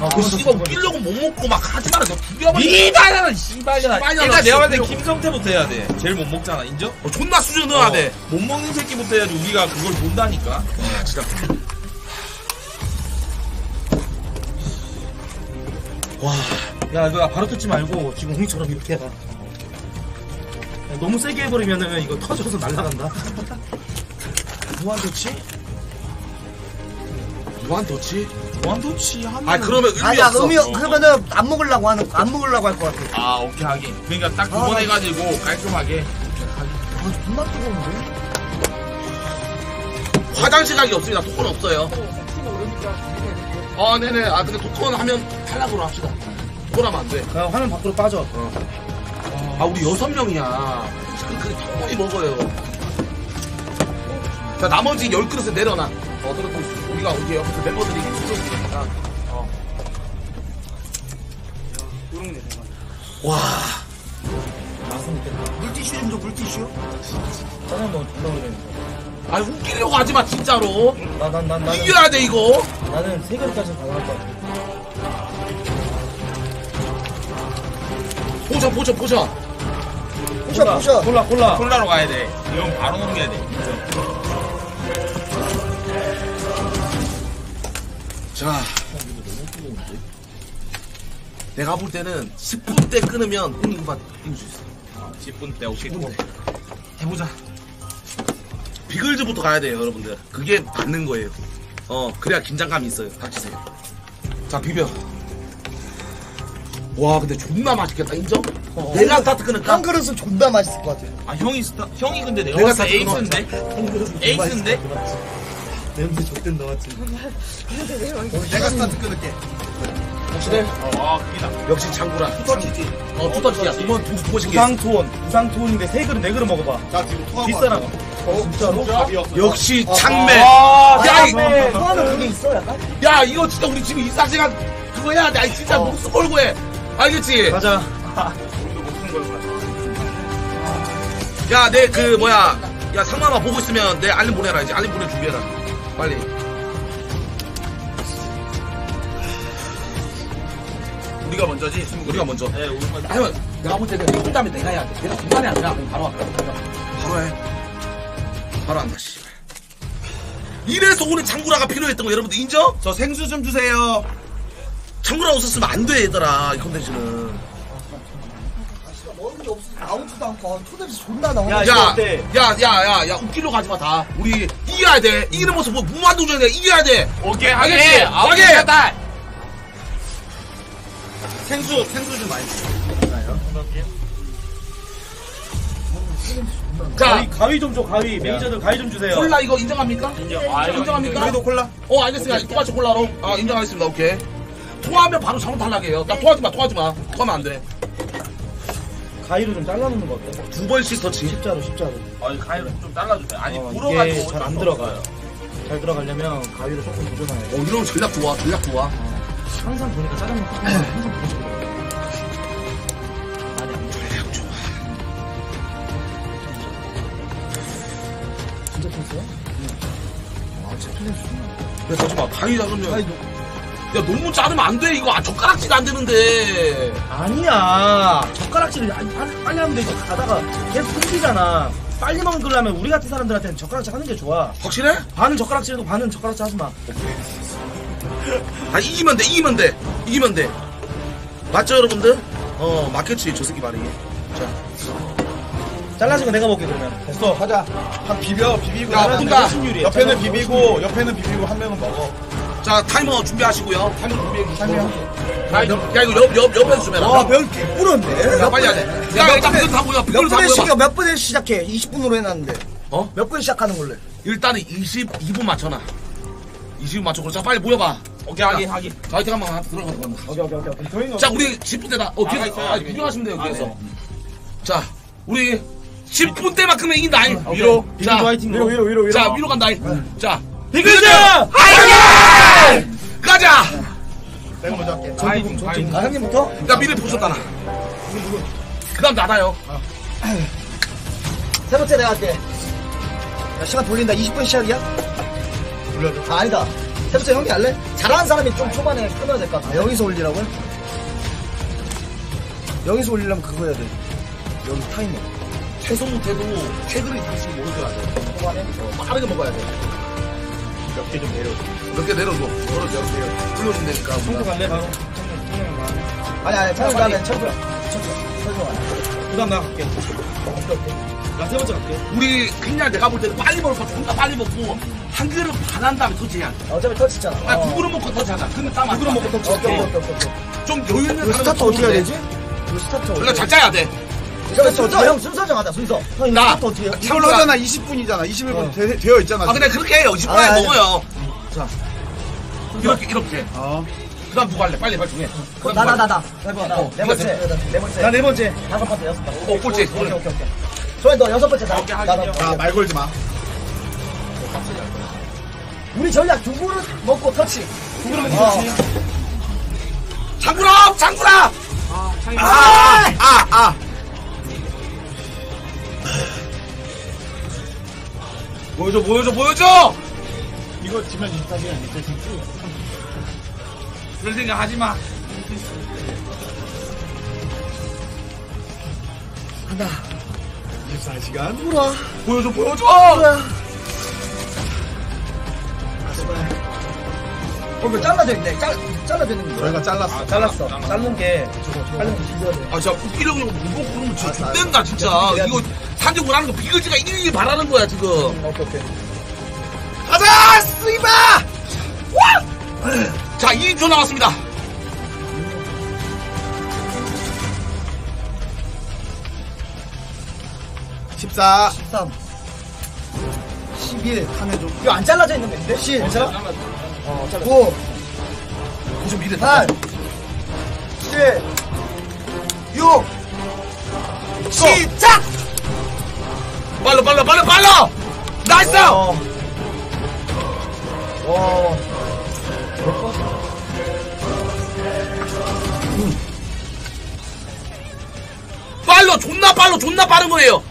아, 그 씨발 끼려고 못 먹고 막 하지 말아서 두려워. 이발이야, 씨발이야. 내가 내가 봤을 때 김성태부터 해야 돼. 제일 못 먹잖아, 인정? 어, 존나 수준 넣어야 어, 돼. 못 먹는 새끼부터 해야지 우리가 그걸 본다니까. 와, 진짜. 와, 야, 이거 바로 뜯지 말고 지금 웅이처럼 이렇게 해봐. 야, 너무 세게 해버리면은 이거 터져서 날아간다. 무한도치? 무한도치? 무한도치 하면 아 그러면 의미 아니, 없어. 아니 의미 그러면은 안 먹으려고 하는 안 먹으려고 할 것 같아. 아 오케이 하긴. 그러니까 딱 두 번 아, 해가지고 아, 깔끔하게. 아 존나 뜨거운데? 화장실 가기 없습니다. 토큰 없어요. 아 네네. 아 근데 토큰 하면 탈락으로 합시다. 토큰 하면 안 돼. 아, 화면 밖으로 빠져. 어. 아 우리 여섯 명이야. 그래 충분히 먹어요. 자 나머지 열 그릇을 내려놔. 어, 그렇고 우리가 우리 옆에서 멤버들이 해주니까 어. 요런 게 정말. 와. 물티슈 좀 줘, 물티슈. 짜장 너 존나 오래 했어. 아, 웃기려고 하지 마, 진짜로. 나, 난, 난, 난. 이겨야 돼, 이거. 나는 세 개까지 가능할 것 같아. 포셔, 포셔, 포셔. 포셔, 포셔. 골라, 골라. 골라로 가야 돼. 이건 바로 넘겨야 돼. 자, 내가 볼 때는 십 분 때 끊으면 웅이가 이길 수 있어. 아, 십 분 때 오케이. 십 분 때. 해보자. 비글즈부터 가야 돼요, 여러분들. 그게 맞는 거예요. 어, 그래야 긴장감이 있어요. 닥치세요. 자, 비벼. 와, 근데 존나 맛있겠다, 인정? 어, 내가 스타트 끊을까? 한 그릇은 존나 맛있을 것 같아. 아, 형이 스타, 형이 근데 내가, 내가 스타트 에이스인데? 에이스인데? 에이스인데? 냄새 족된 나왔지. 내가 스타트 끊을게. 혹시네? 아, 그게 역시 장구라. 투터치지. 어, 투터치야. 이번 두 번씩. 부상투원. 부상투원인데 세 그릇, 네 그릇 먹어봐. 자, 지금 투하. 비싸나 봐. 어, 진짜로? 역시 창매. 야, 이거. 투하는 그게 있어, 약간? 야, 이거 진짜 우리 지금 이사시간 그거 해야 돼. 아니, 진짜 목숨 걸고 해. 알겠지? 맞아. 우리도 목숨 걸고 해. 야, 내 그, 뭐야. 야, 상만아 보고 있으면 내 알림 보내라, 이제. 알림 보내 준비해라. 빨리. 우리가 먼저지? 우리가 먼저. 네, 우리가 먼저. 아니, 내가 볼 때는 그 다음에 내가 해야 돼. 내가 중간에 하잖아. 그럼 바로 할까? 바로 해. 바로 한다, 씨. 이래서 오늘 장구라가 필요했던 거 여러분들 인정? 저 생수 좀 주세요. 장구라 없었으면 안 돼, 얘들아. 이 컨텐츠는. 나오지도 않고 초대비 존나 나와. 야야야야야 웃기려고 하지마 다. 우리 이겨야 돼. 이기는 모습 뭐 무한도전이야. 이겨야 돼. 오케이 알겠지. 오케이. 생수 생수 좀 많이 주나요? 자 가위 좀 줘. 가위 매니저들 가위 좀 주세요. 콜라 이거 인정합니까? 인정. 아, 인정합니까? 우리도 콜라. 어 알겠습니다. 똑같이 콜라로. 아 인정하겠습니다. 오케이. 토하면 바로 잘못 탈락이에요. 나 토하지 마. 토하지 마. 토하면 안 돼. 가위로 좀 잘라놓는 거 어때? 두 번씩 터치. 십자로, 십자로. 아니, 가위로 좀 잘라주세요. 아니, 불어가지고 잘 안 들어가요. 잘 들어가려면 가위로 조금 조절해야 돼. 어, 이러면 전략 좋아, 전략 좋아. 어. 항상 보니까 짜장면 항상 보고 싶어. 아니, 안 전략 좋아. 진짜 쳤어요? 응. 아, 진짜 틀렸어. 야, 잠시만, 가위 잡으면. 가위 야, 너무 자르면 안 돼. 이거 젓가락질 안 되는데. 아니야. 젓가락질을 안, 안, 빨리 하면 돼. 이거 가다가 계속 끊기잖아. 빨리 먹으려면 우리 같은 사람들한테는 젓가락질 하는 게 좋아. 확실해? 반은 젓가락질 해도 반은 젓가락질 하지 마. 아, 이기면 돼. 이기면 돼. 이기면 돼. 맞죠, 여러분들? 어, 맞겠지. 저 새끼 말이. 자. 잘라진 거 내가 먹게 그러면. 됐어, 하자. 한 비벼, 비비고. 야, 본다. 옆에는 비비고, 옆에는 비비고, 한 명은 먹어. 자, 타이머 준비하시고요. 타이머 준비해주시고. 야, 이거 옆, 옆, 옆에서 좀 해라. 와, 배울 게 뿌렸네. 야, 빨리 하자. 야, 일단 몇 분 다 보여. 몇 분에 시작, 몇 분에 시작해. 이십 분으로 해놨는데. 어? 몇 분에 시작하는 걸래? 일단은 이십이 분 맞춰놔. 이십 분 맞춰. 자, 빨리 모여봐. 오케이, 하기, 하기. 자, 화이팅 한 번 들어가서. 오케이, 오케이, 오케이. 자, 우리 십 분대다. 어, 뒤에서. 아, 구경하시면 돼요, 뒤에서. 자, 우리. 십 분 때만큼은 이긴다. 아, 위로. 자, 위로, 위로, 위로, 위로. 자, 위로 간다. 응. 자, 비글즈! 화이팅! 가자! 내가 먼저 할게. 화이팅, 화이팅. 아, 형님부터? 나 미리 보셨다, 나. 그 다음 나다요. 아. 세 번째 내가 할게. 야, 시간 돌린다. 이십 분 시작이야? 돌려줘. 아, 아니다. 세 번째 형이 할래? 잘하는 사람이 좀 초반에 끊어야 될 것 같아. 여기서 올리라고요? 여기서 올리려면 그거 해야 돼. 여기 타이머. 해소 못해도 태그를 다시 모르게 해야 돼. 빠르게 먹어야 돼. 몇 개 좀 내려줘. 몇 개 내려줘. 너를 내려줘. 불러준다니까. 청주 갈래? 아니, 아니, 청주 가면 청주야. 청주야. 청주야. 그 다음 나 갈게. 나 세 번째 갈게. 우리 그냥 내가 볼 때는 빨리 먹을 거 존나 빨리 먹고 한 그릇 반 한 다음에 터치냐. 어차피 터치잖아. 아, 두 그릇 먹고 터치하자. 근데 딱 두 그릇 먹고 터치할게. 좀 여유 있는 스타트 어떻게 해야 되지? 스타트 원래 잘 짜야 돼. 순서, 형 순서 정하자. 순서. 나 차올라잖아. 이십 분이잖아. 이십일 분 어. 되, 되어 있잖아. 아 근데 그렇게 해요. 이십 분에 아, 먹어요. 자 이렇게 이렇게. 어. 그다음 누가 할래? 빨리 빨리 중에. 나 나 나 나. 네 번째. 네 번째. 나 네 번째. 다섯 번째 여섯 번째. 어 꼴찌. 오케이 오케이 오케이. 소연 너 여섯 번째 나. 아 말 걸지 마. 우리 전략 두 그릇 먹고 터치. 두 그릇 먹고 터치. 장구라 장구라. 아 장구라. 아 아. 보여줘 보여줘 보여줘! 이거 지면 인스타그램 밑에 진짜 그런 생각 하지마. 하나 이십사 시간 보라. 보여줘 보여줘! 어, 이거 잘라졌네. 잘라졌는 거. 내가 잘랐어. 아, 잘랐어. 잘랐어. 자른 게. 저거, 저거. 빨리 비벼야 돼. 아, 진짜 웃기려고 못 부르면 진짜 뗀다, 진짜. 이거 산적으로 하는 거 비글즈가 일일이 바라는 거야, 지금. 어떡해. 가자! 쓰이바! 와! 자, 이십 초 남았습니다. 십사, 십삼, 십일, 하면 좀. 이거 안 잘라져 있는 건데? 십. 괜찮아? 어, 구, 팔, 칠, 육, 시작! 빨라, 빨라, 빨라, 빨라! 나이스! 와. 와. 음. 빨라, 존나 빨라, 존나 빠른 거예요!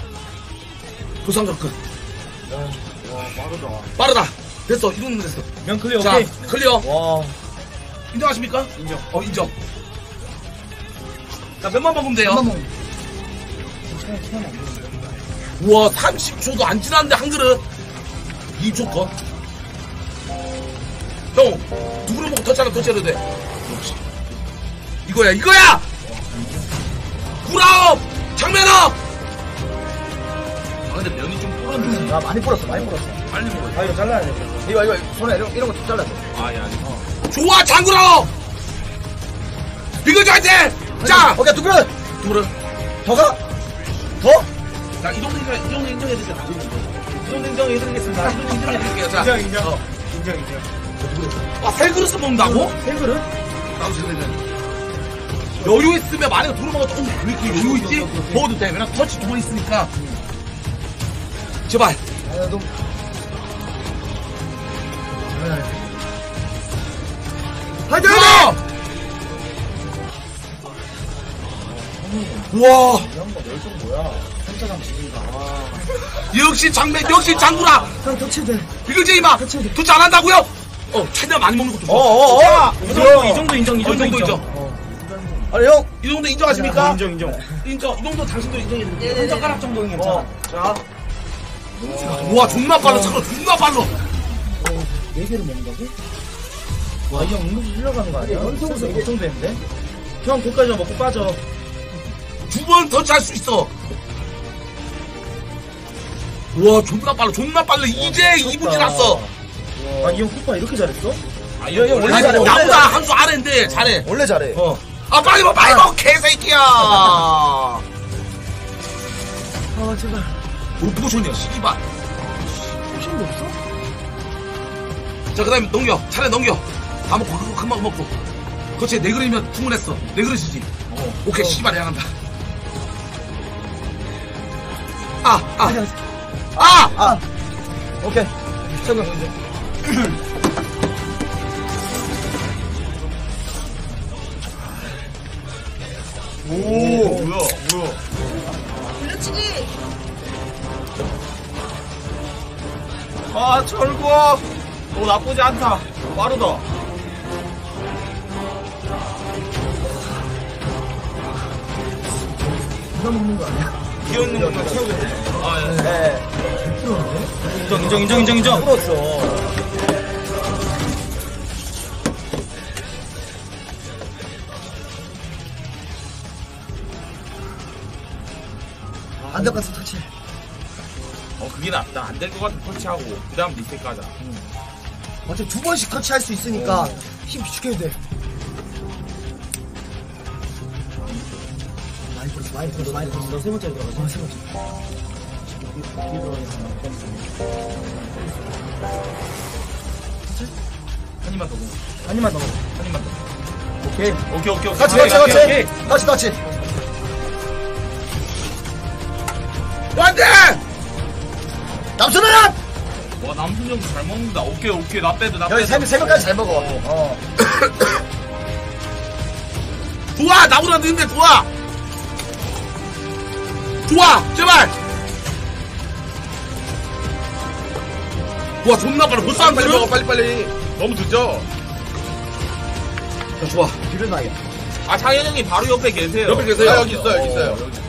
도상적극. 와, 빠르다. 빠르다. 됐어, 이동은 됐어. 면 클리어, 자, 오케이. 클리어. 와. 인정하십니까? 인정. 어, 인정. 자, 몇만 먹으면 돼요? 몇만 먹으면 돼요. 우와, 삼십 초도 안 지났는데, 한 그릇. 이 초 거. 형, 두 그릇 먹고 터치하면 터치해도 돼. 이거야, 이거야! 구라업! 장면업! 근데 면이 좀 불었는데. 아, 많이 불었어, 많이 불었어. 빨리 먹어. 아, 이거 잘라야 돼. 이거, 이거, 손에 이런, 이런 거 좀 잘라야 돼. 아, 야, 어. 좋아, 장구라! 비글즈 화이팅! 자! 오케이, 두 그릇! 두 그릇. 더 가? 더? 자, 이 정도 인정, 이 정도 인정해드릴게요. 이 정도 인정해드리겠습니다. 이 정도 인정해드릴게요. 자. 인정, 인정. 어. 인정, 인정. 아, 세 그릇 먹는다고? 세 그릇? 나도 세 그릇. 여유 있으면 만약에 두 그릇 먹어도, 어, 왜 이렇게 여유 있지? 먹어도 돼. 왜냐면 터치 두 번 있으니까. 제발. 아, 너무. 화이팅! 우와. 이런 거 열정 뭐야? 한자장 지금가. 역시 장배, 역시 장구라. 형 터치돼. 비글제이마. 터치 안 한다고요? 어, 최대한 많이 먹는 것도 좋아. 어어어! 이 정도, 이 정도 인정, 이 정도 인정. 아니 형! 이 정도 인정하십니까? 인정, 인정. 인정, 이 정도 당신도 인정해. 한 젓가락 정도는 괜찮아. 자. 와, 존나 빨라, 차가 존나 빨라! 네 개를 먹는다고? 와, 이 형 응급실 실려가는 거 아니야? 슬슬 걱정되는데? 형, 고까지 먹고 빠져. 두 번 터치할 수 있어. 와, 존나 빨라, 존나 빨라. 이제 이 분 지났어. 아, 이 형 쿠파 이렇게 잘했어? 아, 이 형 원래 잘해. 잘해. 나보다 한 수 아래인데 잘해. 원래 잘해. 어. 아, 빨리 먹어, 빨리 먹어, 개새끼야. 아, 제발. 뭘 포션이야, 씨발. 포션도 없어? 자, 그 다음에 넘겨. 차례 넘겨. 다 먹고, 금방 먹고. 그렇지, 네 그릇이면 충분했어. 네 그릇이지. 어. 오케이, 씨발, 해야 한다. 아, 아. 아! 아! 오케이. 잠깐, 잠깐. 오, 오, 뭐야, 뭐야. 블루치기! 아, 철구! 너 나쁘지 않다. 빠르다. 누가 먹는 거 아니야? 귀여운 놈만 채우겠네. 아, 예. 네. 인정, 인정, 인정, 인정, 인정. 풀었어. 안 될 것 같은 터치. 어, 그게 낫다. 안 될 것 같은 터치하고, 그 다음 리셋 가자. 응. 어차피 두 번씩 터치할 수 있으니까, 어. 힘 비축해야 돼. 많이 들었어, 많이 들었어, 많이 들었어. 너 세 번째 들어가자. 어, 세 번째. 뒤에 들어가자. 한 입만 더 먹어. 한 입만 더 먹어. 한 입만 더 먹어. 오케이. 오케이, 오케이, 오케이. 같이, 같이, 같이. 같이, 같이. 같이, 같이. 안돼! 남순아! 와, 남순 형 잘 먹는다. 오케이, 오케이. 나 빼도, 나 빼도. 여기 새벽까지 잘 먹어. 어. 어. 좋아! 나보다 늦는데 좋아! 좋아! 제발! 와, 존나 빨라. 못 싸움 빨리 먹어, 빨리빨리. 너무 늦죠? 자, 좋아. 길은 나야. 아, 창현 형님 바로 옆에 계세요. 옆에 계세요? 아, 여기 있어요, 여기 있어요. 어, 여기.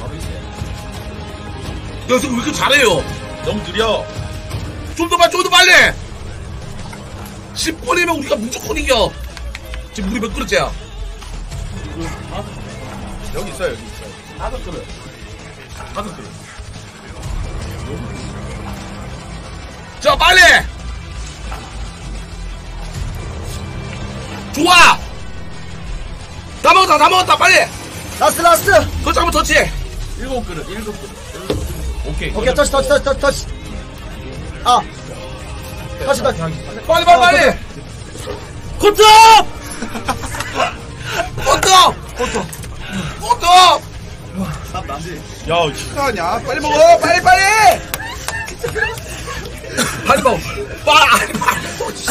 야, 지금 왜 이렇게 잘해요? 너무 느려. 좀 더 빨리, 좀 더 빨리! 십 분이면 우리가 무조건 이겨. 지금 물이 몇 그릇째야? 여기 있어요, 여기 있어요. 다섯 그릇. 다섯 그릇. 자, 빨리! 좋아! 다 먹었다, 다 먹었다, 빨리! 라스트, 라스트! 더 잡으면 터치! 일곱 그릇, 일곱 그릇. 오케이, 오케이, 터치, 터치, 터치, 터치, 터치. 아, 터치, 터치. 빨리, 빨리, 빨리. 코트! 코트! 코트! 코트! 나 나지. 야, 식사하냐? 빨리 먹어, 빨리, 빨리. 빨리 먹어. 빨리, 빨리.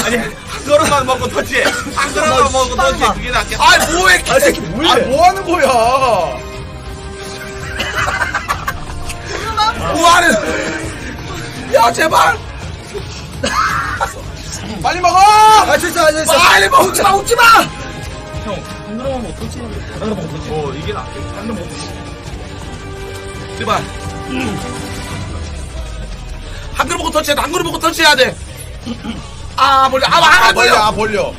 아니, 한 그릇만 먹고 터치해. 한 그릇만 먹고 터치해. 그게 낫겠다. 아이, 뭐해, 개새끼. 아, 뭐하는 거야? 우와는 야, 제발! 빨리 먹어! 할 수 있어, 할 수 있어! 빨리 먹어! 웃지 마, 웃지 마! 형, 한 그릇만 먹으면 어떡하지? 한 그릇만 먹으면 어떡하지? 어, 이게 낫겠지. 한 그릇만 먹으면 제발. 음. 한 그릇 먹고 터치해야 돼. 한 그릇 먹고 터치해야 돼. 아, 벌려. 아, 아, 아, 벌려. 아, 벌려. 야,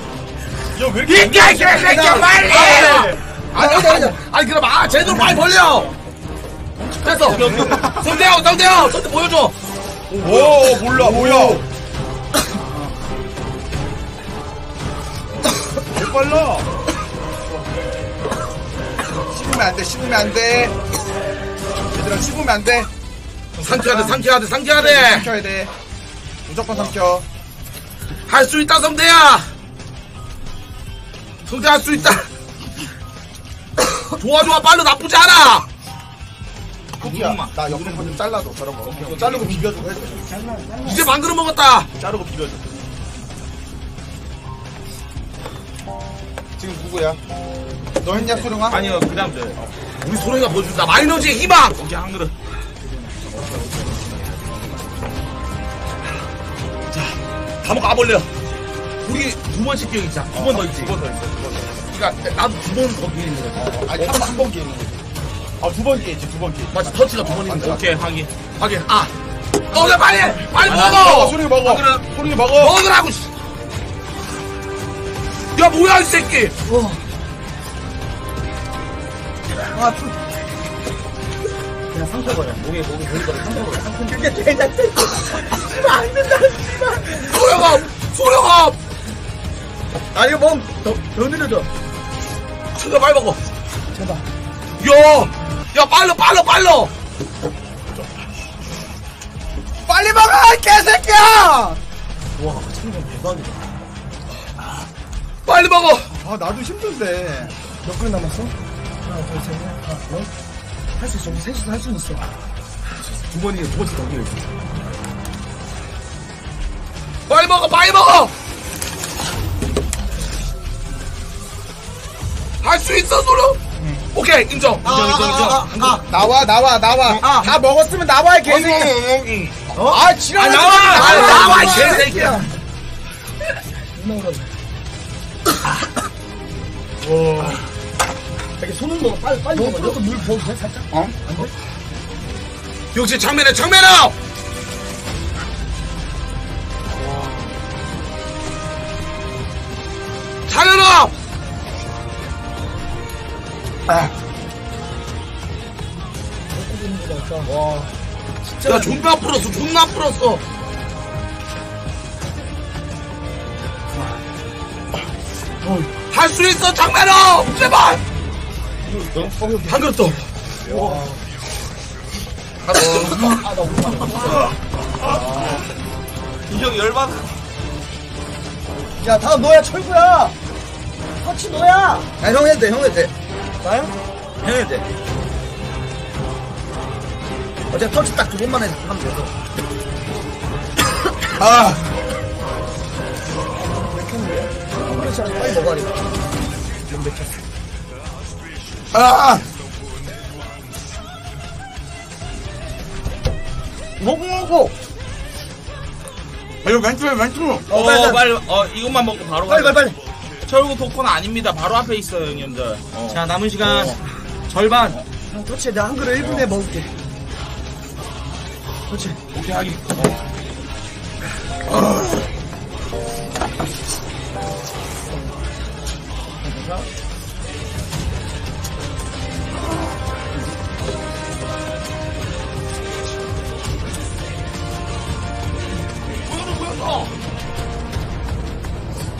왜 이렇게. 이 개새끼야, 새끼야, 빨리! 아니, 아니, 아니. 아니, 그럼, 아, 제대로 빨리 벌려! 됐어! 성태형! 성태형! 성태 보여줘! 오, 오, 몰라, 오. 뭐야! 왜 빨라! 씹으면 안 돼, 씹으면 안 돼! 얘들아, 씹으면 안 돼! 삼켜야 돼, 삼켜야 돼, 삼켜야 돼! 삼켜야 돼! 무조건 삼켜! 할 수 있다, 성태야! 성태 할 수 있다! 좋아, 좋아, 빨리 나쁘지 않아! 쿠키야, 나 옆에 좀 잘라줘. 저런 거 오케이, 오케이. 자르고 비벼주고 해줘. 잘라, 잘라. 이제 만그릇 먹었다. 자르고 비벼줘. 지금 누구야? 너 했냐, 소룡아? 아니요, 그 다음 돼. 우리 소룡이가 보여준다. 마이너지의 희망. 오케이, 한 그릇. 자, 다 먹어. 아, 벌려. 우리 두 번씩 기억이 있잖아. 두 번 더 있지. 두 번 더 있어. 두 번 더 있어. 그러니까 나도 두 번 더 기회 있는 거지. 아니 한 번 기회 있는 거지. 아, 두 번 기회 있지. 두 번 기회. 맞지. 터치가 두 번 있는 거야. 오케이, 하기. 하기. 아. 어, 나 빨리! 빨리 먹어! 소룡이 먹어. 소룡이 먹어. 먹으라고. 야, 뭐야, 이 새끼! 어. 아, 좀. 그냥 상처버려. 목에, 목에, 목에 상처버려. 상처버려. 그게 제일 낫지. 씨발, 안 된다, 씨발. 소룡아! 소룡아! 아, 이거 몸, 더, 더 늘려줘. 소룡아, 빨리 먹어. 제발. 야! 야, 빨라, 빨라, 빨라! 빨리 먹어, 개새끼야! 와, 창현 대박이다. 빨리 먹어! 아, 나도 힘든데. 몇 그릇 남았어? 하나, 둘, 셋, 넷, 하나, 둘. 할 수 있어. 우리 셋이서 할 수 있어. 두 번이, 두 번째 넘기고 있어. 빨리 먹어! 빨리 먹어! 할 수 있어, 소룡! 응. 오케이, 인정. 인정, 아, 인정, 인정. 아, 인정. 아, 아, 나와, 나와, 나와. 아, 다 먹었으면 나와, 이 개새끼야. 어? 아, 지랄하지 마. 나와! 나와, 나와, 나와, 이 개새끼야. 와. 이렇게 손을 넣어. 빨리 빨리 넣어. 넣어서 물 부어도 돼? 살짝? 어? 안 돼? 역시 창면아, 창면아! 와. 창현아! 아. 와. 진짜 야, 존나 풀었어. 존나 풀었어. 할 수 있어, 장면아! 제발! 한 그릇 더! 와. 아, 나 오랜만에. 이 형 열받아. 야, 다음 너야, 철구야! 터치 너야! 야, 형 해도 돼, 형 해도 돼. 나요? 형 해도 돼. 어차피 터치 딱 두 번만 해서 하면 돼서. 아! 빨리 먹어야지. 아! 먹어, 먹어! 아, 이거 맨투맨, 맨투맨! 어, 빨리, 빨리, 어, 이것만 먹고 바로 빨리, 가자. 빨리, 빨리! 철구 토크는 아닙니다. 바로 앞에 있어요, 형님들. 어. 자, 남은 시간, 어. 절반. 어. 형, 도대체 나 한 그릇 일 분에 어. 먹을게. 도대체. 오케이, 하기. 어. 어.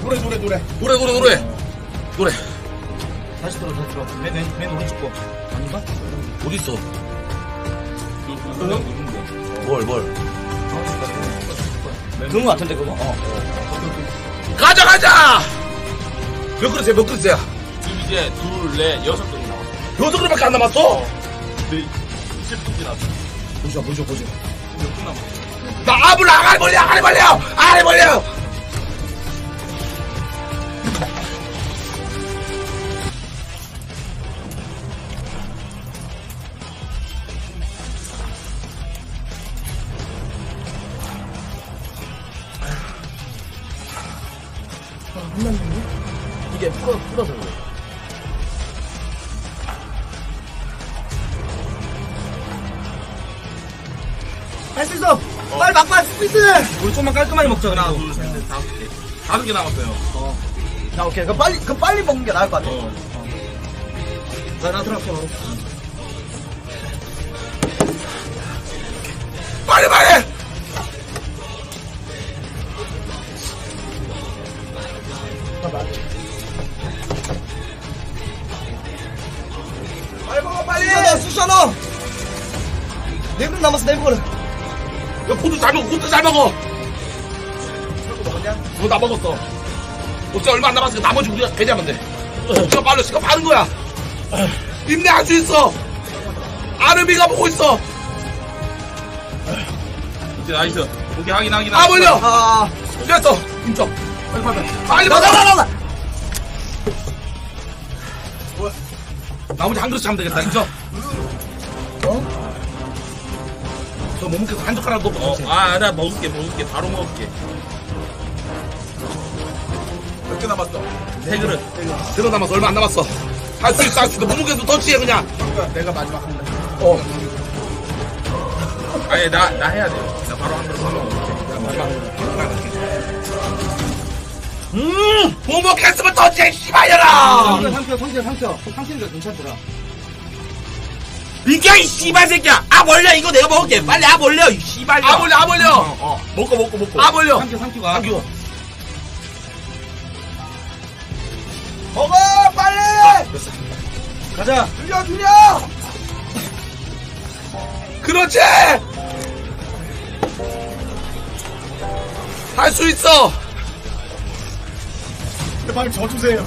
노래 노래 노래 노래 노래 노래 노래 다시 들어 다시 들어 맨, 맨, 맨 오른쪽 거 아닌가? 어딨어? 뭘 뭘 그런 거 같은데 그거? 어 가자 가자! 몇 그릇이야 몇 그릇이야? 이제 둘, 넷, 여섯 그릇 남았어. 여섯 그릇밖에 안 남았어? 네, 십 분이 남았어. 보자 보자 보자 몇 분 남았어? 나 아무나 아가리 벌려 아가리 벌려 아가리 벌려 이게 풀어, 풀어서 그래. 할 수 있어! 어. 빨리 막판 스피드! 우리 좀만 깔끔하게 먹자, 그냥. 둘, 셋, 넷, 다섯 개. 다섯 개 남았어요. 어. 자, 오케이. 그럼 빨리, 그럼 빨리 먹는 게 나을 것 같아. 어. 어. 자, 나 들어갈게, 바로. 빨리, 빨리! 빨리 먹어 빨리! 수셔넣어! 네 그릇 남았어 네 그릇! 야 고추 잘 먹어 고추 잘 먹어! 너 다 먹었어. 너 진짜 얼마 안 남았으니까 나머지 우리가 배제하면 돼. 시간 빨라 시간 빠른 거야. 힘내 할 수 있어. 아르비가 보고 있어. 이제 나이스. 오케이 하긴 하긴 아 벌려! 아, 아, 아. 됐어. 인정. 빨리 빨리 빨리 받아! 뭐야? 나머지 한 그릇 잡으면 되겠다, 인정? 어? 너 못 먹겠어, 한 젓가락 넣어. 어, 아, 나 먹을게, 먹을게. 바로 먹을게. 남았어. 세 그릇. 세 그릇 남았어. 얼마 안 남았어. 할 수 있어, 할 수 있어. 무무게도 터치해, 그냥. 내가 마지막 한 번. 어. 아니, 나, 나 해야 돼. 나 바로 한 번 써먹어. 마지막. 음! 무무 캔스면 터치해, 씨발려라! 상표, 상표, 상표. 상표가 괜찮더라. 민기야, 이 씨발 새끼야! 아, 벌려! 이거 내가 먹을게! 빨리 아, 벌려! 이 씨발! 아, 벌려! 아, 벌려! 어, 어. 먹고, 먹고, 먹고. 아, 벌려! 상표, 상표가. 상표. 먹어! 빨리! 아, 가자! 들려, 들려! 그렇지! 할 수 있어! 제발 져주세요.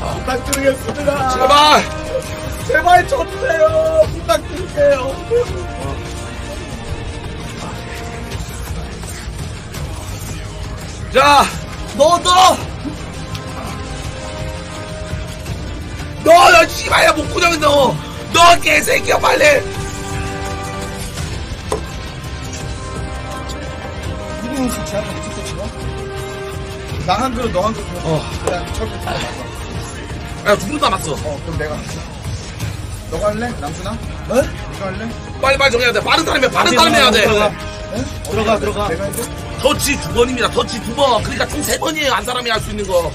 아, 부탁드리겠습니다. 제발! 제발 져주세요. 부탁드릴게요. 자, 너도! 너, 너, 씨발야, 목구멍 너! 너, 개새끼야, 빨리! 이분 혹시 제한테 어떻게 치워? 나 한 그릇, 너 한 그릇. 어. 그냥 철구 다 맞았어. 야, 두 그릇 남았어. 어, 그럼 내가 할게. 너가 할래? 남순아? 어? 너가 할래? 빨리, 빨리 정해야 돼. 빠른 사람 해야 돼. 빠른 사람 해야 돼. 들어가, 어? 들어가. 들어가. 내가 할게. 터치 두 번입니다. 터치 두 번. 그러니까 총 세 번이에요. 한 사람이 할 수 있는 거.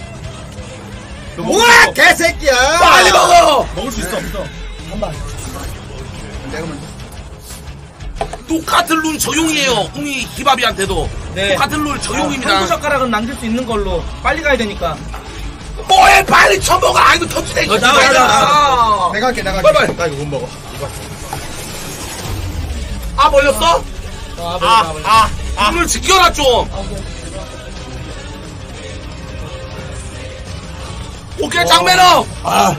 뭐야 개새끼야! 빨리 먹어! 먹을 수 있어 없어. 한발 내가 먼저. 똑같은 룰 적용이에요. 웅이 히밥이한테도 네. 똑같은 룰 적용입니다. 어, 한두 젓가락은 남길 수 있는 걸로. 빨리 가야 되니까. 뭐해 빨리 쳐먹어. 아이고 터치돼. 어, 나와 나와, 나와. 나와. 내가 할게 내가 할게. 나 이거 못 먹어. 이거. 아 벌렸어? 아 아 아 아 룰을 지켜라 좀. 아, 오케이, 장매너! 아.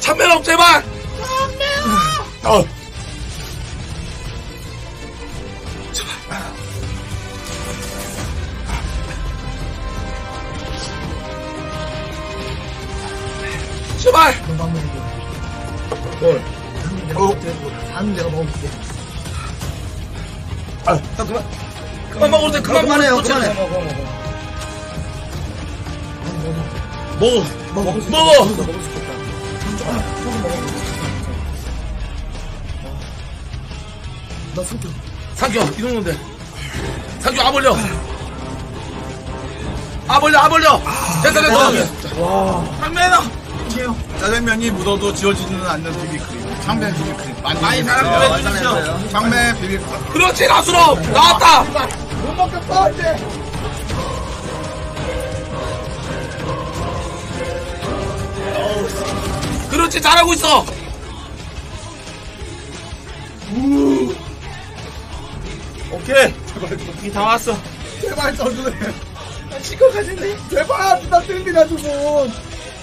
장매너, 제발! 장매너! 어. 제발. 제발! 뭘? 안 내가 먹을게. 아, 딱 그만, 그만 먹어도 돼, 그만 먹어도 돼. 그만해, 먹어, 먹어. 먹어, 먹어, 먹어. 먹어, 먹어. 나 삼켜. 삼켜, 이놈 놈들. 삼켜, 아 벌려. 아 벌려, 아 벌려. 됐다, 됐다. 와. 장면아. 짜장면이 묻어도 지워지지는 않는 비비크림. 장면 비비크림. 많이 사랑해 주시죠. 장면 비비크림. 그렇지, 나수로 나왔다. 못 먹겠어 이제. 그렇지, 잘하고 있어. 우. 오케이. 제발 고기 다 왔어. 제발 저주네. 나 치과 가시네. 제발 부탁드립니다 두 분.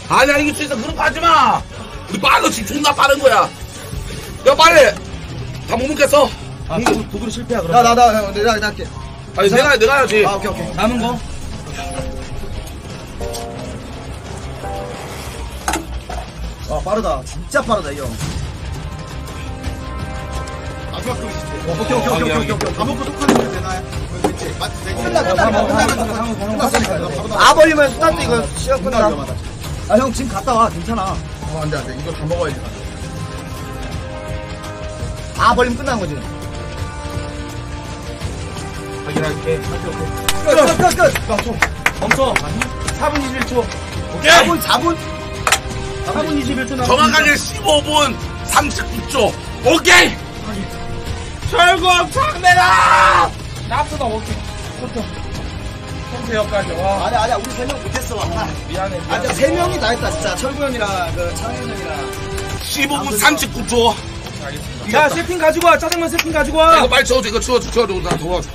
아니야 이길 수 있어. 그런 거 하지마. 우리 빠른 지금 존나 빠른 거야. 야 빨리 다 못 먹겠어. 아 두 그릇 실패야 그럼. 야 나 나 나 내가 내가 할게. 아니 내가 해, 내가 해야지. 아 오케이 오케이. 남은 거. 아 빠르다. 진짜 빠르다 이 형. 마지막 거 있을게. 오케이 오케이 오케이 오케이 오케이. 다 먹고 똑같은 되나요? 그렇지. 맞지. 끝나 끝나 끝나 끝나 끝나. 아 벌리면 스타트 이거 시간 끝나. 아 형 지금 갔다 와 괜찮아. 어 안돼 안돼 이거 다 먹어야지. 아 벌리면 끝난 거지. 확인할게. 끝끝끝 끝. 멈춰. 사 분 이십일 초. 오케이. 사 분 사 분. 사 분 이십일 초 나. 정확하게 십오 분 삼십구 초. 오케이. 철구 창내라. 나쁘다 오케이. 오케이. 성태 역까지 와. 아니 아니야 우리 세 명 못했어. 아, 미안해. 아니 세 명이 다 했다 진짜. 철구 형이랑 그 창현 형이랑. 십오 분 삼십구 초. 알겠습니다. 야 세핑 가지고 와. 짜장면 세핑 가지고 와. 야, 이거 빨리 치워줘. 이거 치워줘. 치워줘. 나 도와줘.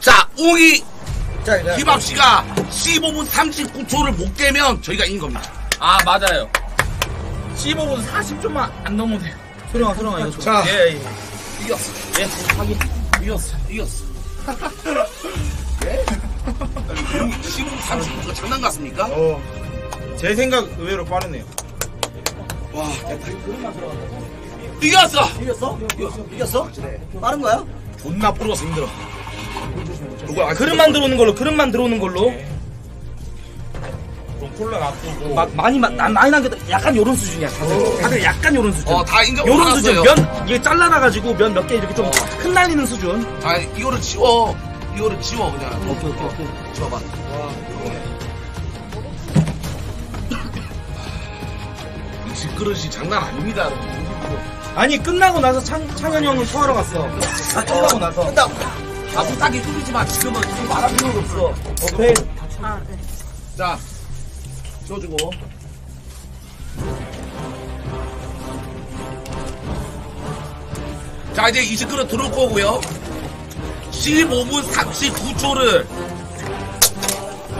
자 웅이 히밥 씨가 십오 분 삼십구 초를 못 깨면 저희가 인 겁니다. 아 맞아요. 십오 분 사십 초만 안 넘어도 돼. 소룡아 소룡아 이거 자. 예, 예. 이겼어. 예, 확인. 이겼어. 이겼어. 예? 지금 삼십 분가 장난 같습니까? 어. 제 생각 의외로 빠르네요. 와, 이겼어! 이겼어? 이겼어? 이겼어? 빠른 거야? 존나 뿌려서 힘들어. 누가 그릇만 들어오는 걸로, 그릇만 들어오는 걸로. 좀 콜라 놔두고. 막 많이 막 난 많이 남겼다. 약간 요런 수준이야. 다들, 다들 약간 요런 수준. 어, 다 인정. 요런 수준. 면 이게 잘라놔가지고 면 몇 개 이렇게 좀 큰 날리는 수준. 아, 이거를 치워. 이거를 치워 그냥. 오케이 오케이 오케이. 치워봐. 집그릇이 장난 아닙니다. 아니 끝나고 나서 창, 창현이 형은 소화하러 갔어. 아, 끝나고 나서 끝나고 아 부탁이 끊이지만 지금은 지금 말할 필요가 없어. 오케이. 아, 네. 자 치워주고 자 이제 이 집그릇 들어올 거고요. 십오 분 삼십구 초를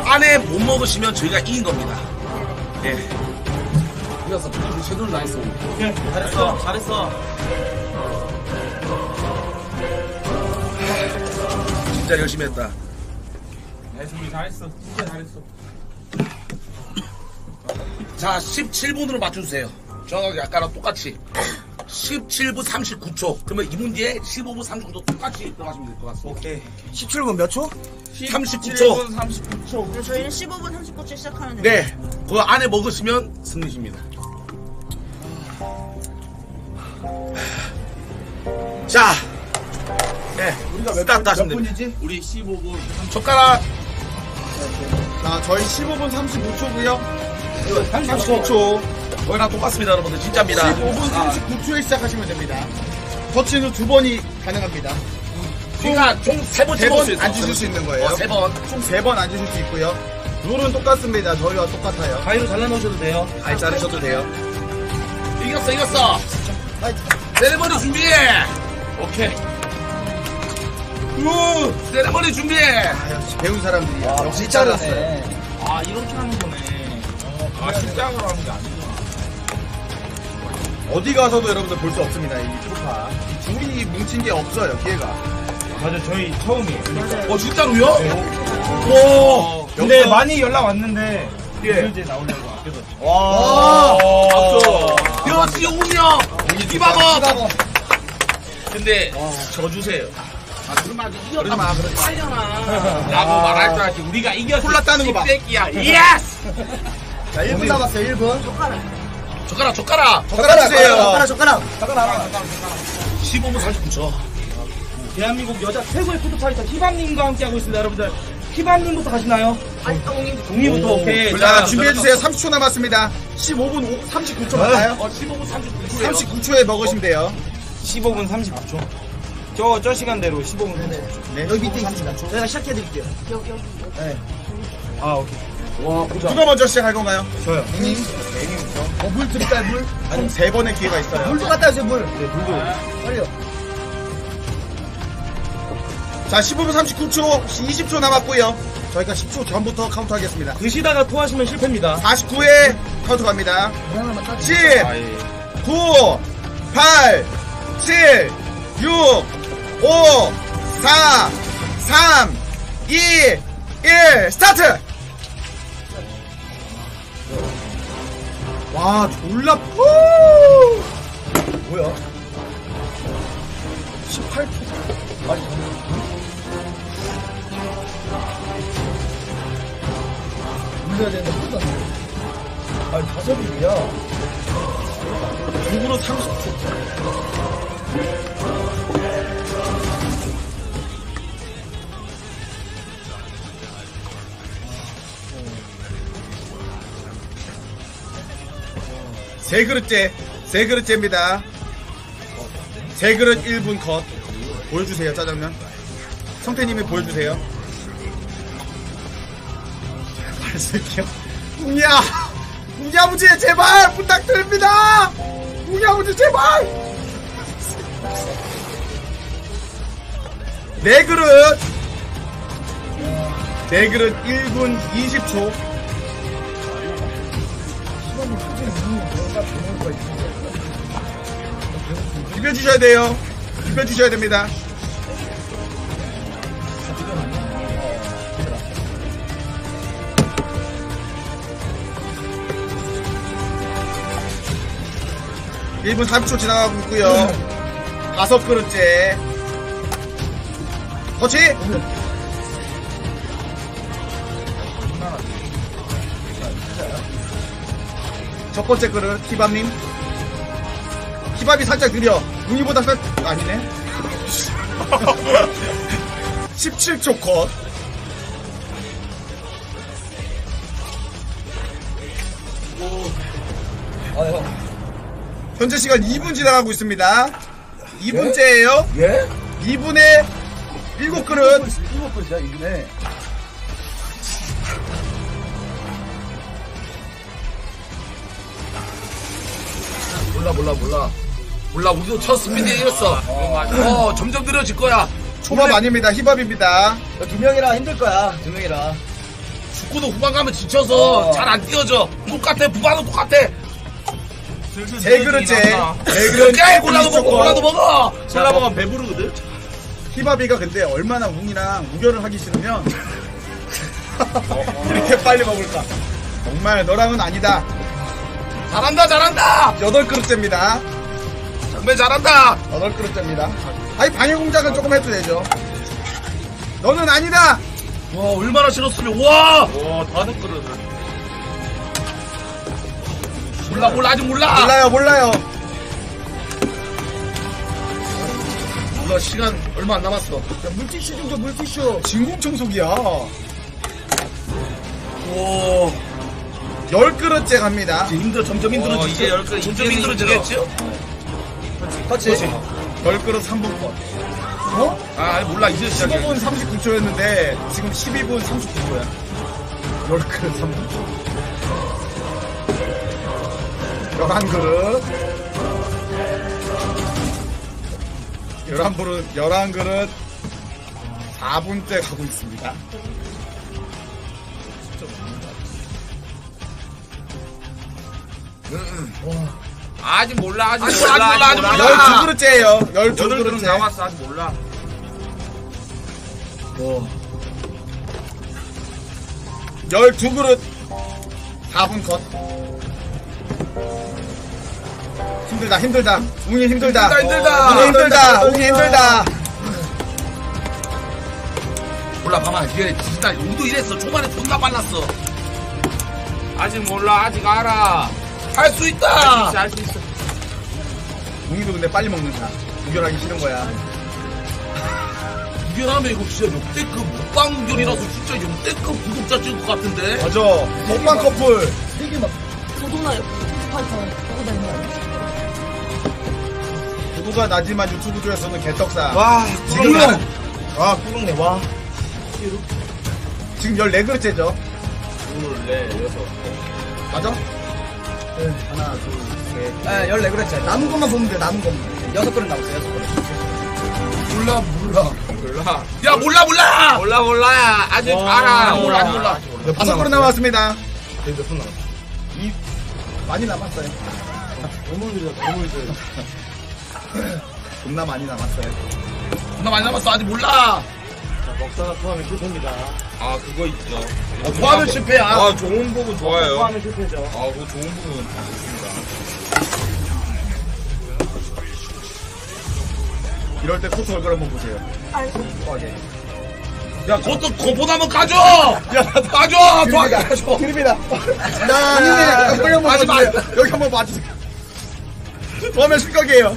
안에 못 먹으시면 저희가 이긴 겁니다. 예. 네. 제대로 나했어. 오케이. 잘했어. 잘했어. 진짜 열심히 했다. 내 준비 잘했어. 진짜 잘했어. 자, 십칠 분으로 맞춰주세요. 정확하게 아까랑 똑같이. 십칠 분 삼십구 초. 그러면 이 분 뒤에 십오 분 삼십구 초 똑같이 들어가시면 될 것 같습니다. 오케이. 십칠 분 몇 초? 삼십구 초. 삼십구 초. 저희는 십오 분 삼십구 초에 시작하는데. 네. 그 안에 먹으시면 승리십니다. 자, 네. 우리가 몇, 몇 분이지? 우리 십오 분. 젓가락. 네. 자, 저희 십오 분 삼십오 초고요. 삼십오 초. 저희랑 똑같습니다, 여러분들. 진짜입니다. 십오 분 삼십구 초에 아. 시작하시면 됩니다. 터치는 두 번이 가능합니다. 그러니까 총 세 번, 세 번 앉으실 수 있는 거예요. 어, 세 번. 총 세 번 앉으실 수 있고요. 룰은 똑같습니다. 저희와 똑같아요. 가위로 잘라놓으셔도 돼요. 가위 자르셔도 돼요. 이겼어, 이겼어. 세레머니 준비해. 오케이. 우 세레머니 준비해. 아, 역시 배운 사람들이야. 와, 역시 잘랐어요. 아 이렇게 하는 거네. 어, 아 십장으로 하는 게 아니구나. 어디 가서도 여러분들 볼 수 없습니다. 이 초파. 이 둘이 뭉친 게 없어요. 기회가. 맞아 저희 처음이에요. 어 진짜로요? 와. 근데 많이 연락 왔는데 비글즈에 나오려고 아껴서. 와. 박수. 역시 웅이 형. 히밥. 근데 저 주세요. 아 그런 말도 이겼다 마 그러지 말잖아. 라고 말할 줄 알지. 우리가 이겼어. 콜랐다는 거 봐. 새끼야. 예스. 자 일 분 남았어요. 일 분. 젓가락. 젓가락 젓가락. 젓가락 주세요. 젓가락 젓가락. 젓가락. 십오 분 삼십구 초. 대한민국 여자 최고의 푸드파이터 히밥님과 함께하고 있습니다, 여러분들. 히밥님부터 가시나요? 아니, 웅이. 웅이부터, 오케이. 자, 준비해주세요. 삼십 초 남았습니다. 십오 분 삼십구 초 맞나요? 어, 십오 분 삼십구 초. 삼십구 초에 먹으시면 돼요. 십오 분 삼십구 초. 저, 저 시간대로 십오 분 삼십구 초. 네, 여기 밑에 있습니다. 저희가 시작해드릴게요. 여기, 여기. 네. 아, 오케이. 와, 보자. 누가 먼저 시작할 건가요? 저요. 웅이. 어, 물 드릴까요, 물? 아니, 세 번의 기회가 있어요. 물도 갖다 주세요, 물. 네, 물도. 빨리요. 자 십오 분 삼십구 초 이십 초 남았고요. 저희가 십 초 전부터 카운트 하겠습니다. 드시다가 토하시면 실패입니다. 사십구에 카운트 갑니다. 십, 구, 팔, 칠, 육, 오, 사, 삼, 이, 일 스타트! 와 졸라 푸우 뭐야 십팔 초 아니 물려야 되는데 아니 다섯이야 중으로 삼십 초 세 그릇째 세 그릇째입니다. 세 그릇 일 분 컷 보여주세요. 짜장면 성태님이 보여주세요. 새끼야. 웅이야! 웅이 아버지 제발 부탁드립니다! 웅이 아버지 제발! 네 그릇! 네 그릇 일 분 이십 초. 비벼주셔야 돼요. 비벼주셔야 됩니다. 일 분 삼십 초 지나가고 있고요. 음. 다섯 그릇째. 터치! 음. 첫 번째 그릇, 히밥님. 히밥이 살짝 느려. 웅이보다 살, 아니네. 십칠 초 컷. 오. 아, 형. 현재 시간 이 분 지나가고 있습니다. 이 분째예요. 예? 이 분에 일곱 그릇. 일곱 그릇이야, 이 분에. 몰라 몰라 몰라 몰라 우리도 첫 스피드에 이겼어. 어, 어 점점 느려질 거야. 초밥 원래... 아닙니다. 히밥입니다. 두 명이라 힘들 거야. 두 명이라 축구도 후반 가면 지쳐서 어. 잘 안 뛰어져. 똑같아. 부반은 똑같아. 제 그릇째. 제 그릇째. 골라도 먹고 골라도 먹어. 골라 먹으면 배부르거든. 히밥이가 근데 얼마나 웅이랑 우결을 하기 싫으면 이렇게 빨리 먹을까. 정말 너랑은 아니다. 잘한다 잘한다. 여덟 그릇째입니다. 정말 잘한다. 여덟 그릇째입니다. 아니 방해 공작은 조금 해도 되죠. 너는 아니다. 와 얼마나 싫었으면. 와 와 다섯 그릇. 몰라 몰라 아직 몰라. 몰라요 몰라요. 몰라 시간 얼마 안 남았어. 야, 물티슈 좀 줘. 물티슈. 진공청소기야. 오. 열 그릇째 갑니다. 이제 힘들어, 점점 힘들어지죠. 어, 이제 열 그릇, 점점 힘들어지겠죠? 터치. 열 그릇 삼 분 컷. 어? 아, 몰라, 이제 시작해. 십오 분 삼십구 초였는데, 지금 십이 분 삼십구 초야. 열 그릇 삼 분. 열한 그릇. 열한 그릇, 열한 그릇. 사 분째 가고 있습니다. 음. 와. 아직 몰라 아직, 아직 몰라, 몰라 아직 몰라 아직 몰라. 열두 그릇째예요. 열두 그릇 남았어. 아직 몰라. 와. 열두 그릇 사 분 컷. 힘들다 힘들다. 웅이 힘들다. 힘들다 웅이 힘들다. 웅이 힘들다. 몰라 봐봐. 이게 진짜 우도 이랬어. 초반에 존나 빨랐어. 아직 몰라 아직 알아. 할 수 있다! 할 수 있어, 할 수 있어. 웅이도 근데 빨리 먹는다. 우결하기 싫은 거야. 우결하면 이거 진짜 역대급 먹방 우결이라서 진짜 역대급 구독자 찍을 것 같은데? 맞아. 먹방 커플. 되게 막, 도도나 유튜브에서 보고 다니는 거 아니야? 도도가 나지만 유튜브 조회수는 개떡상. 와, 지금. 아, 꾸룩네, 와. 지금 열네 그릇째죠? 열네, 여섯. 맞아? 네, 하나, 둘, 셋. 네, 열네 그릇째. 남은 것만 보면 돼, 남은 것만. 여섯 그릇 남았어, 여섯 그릇. 몰라, 몰라. 몰라. 야, 몰라, 몰라! 몰라, 몰라. 아직 알아. 몰라, 아직 몰라. 다섯 그릇 남았습니다. 네, 몇 분 남았어? 이, 많이 남았어요. 너무 늦어, 너무 늦어. 겁나 많이 남았어요. 겁나 많이 남았어, 아직 몰라. 먹다가 토하면 실패입니다. 아 그거 있죠. 아, 토하면 실패야. 아 좋은 부분 좋아요. 토하면 실패죠. 아 그거 좋은 부분 다 좋습니다. 이럴 때 코트 얼굴 한번 보세요. 아이고. 아, 네. 야 코트 거보다 한번 가줘. 야 가줘. 도와줘 가줘. 드립니다. 나 여기 한번 봐주세요. 여기 한번 봐주세요. 토하면 실격이에요.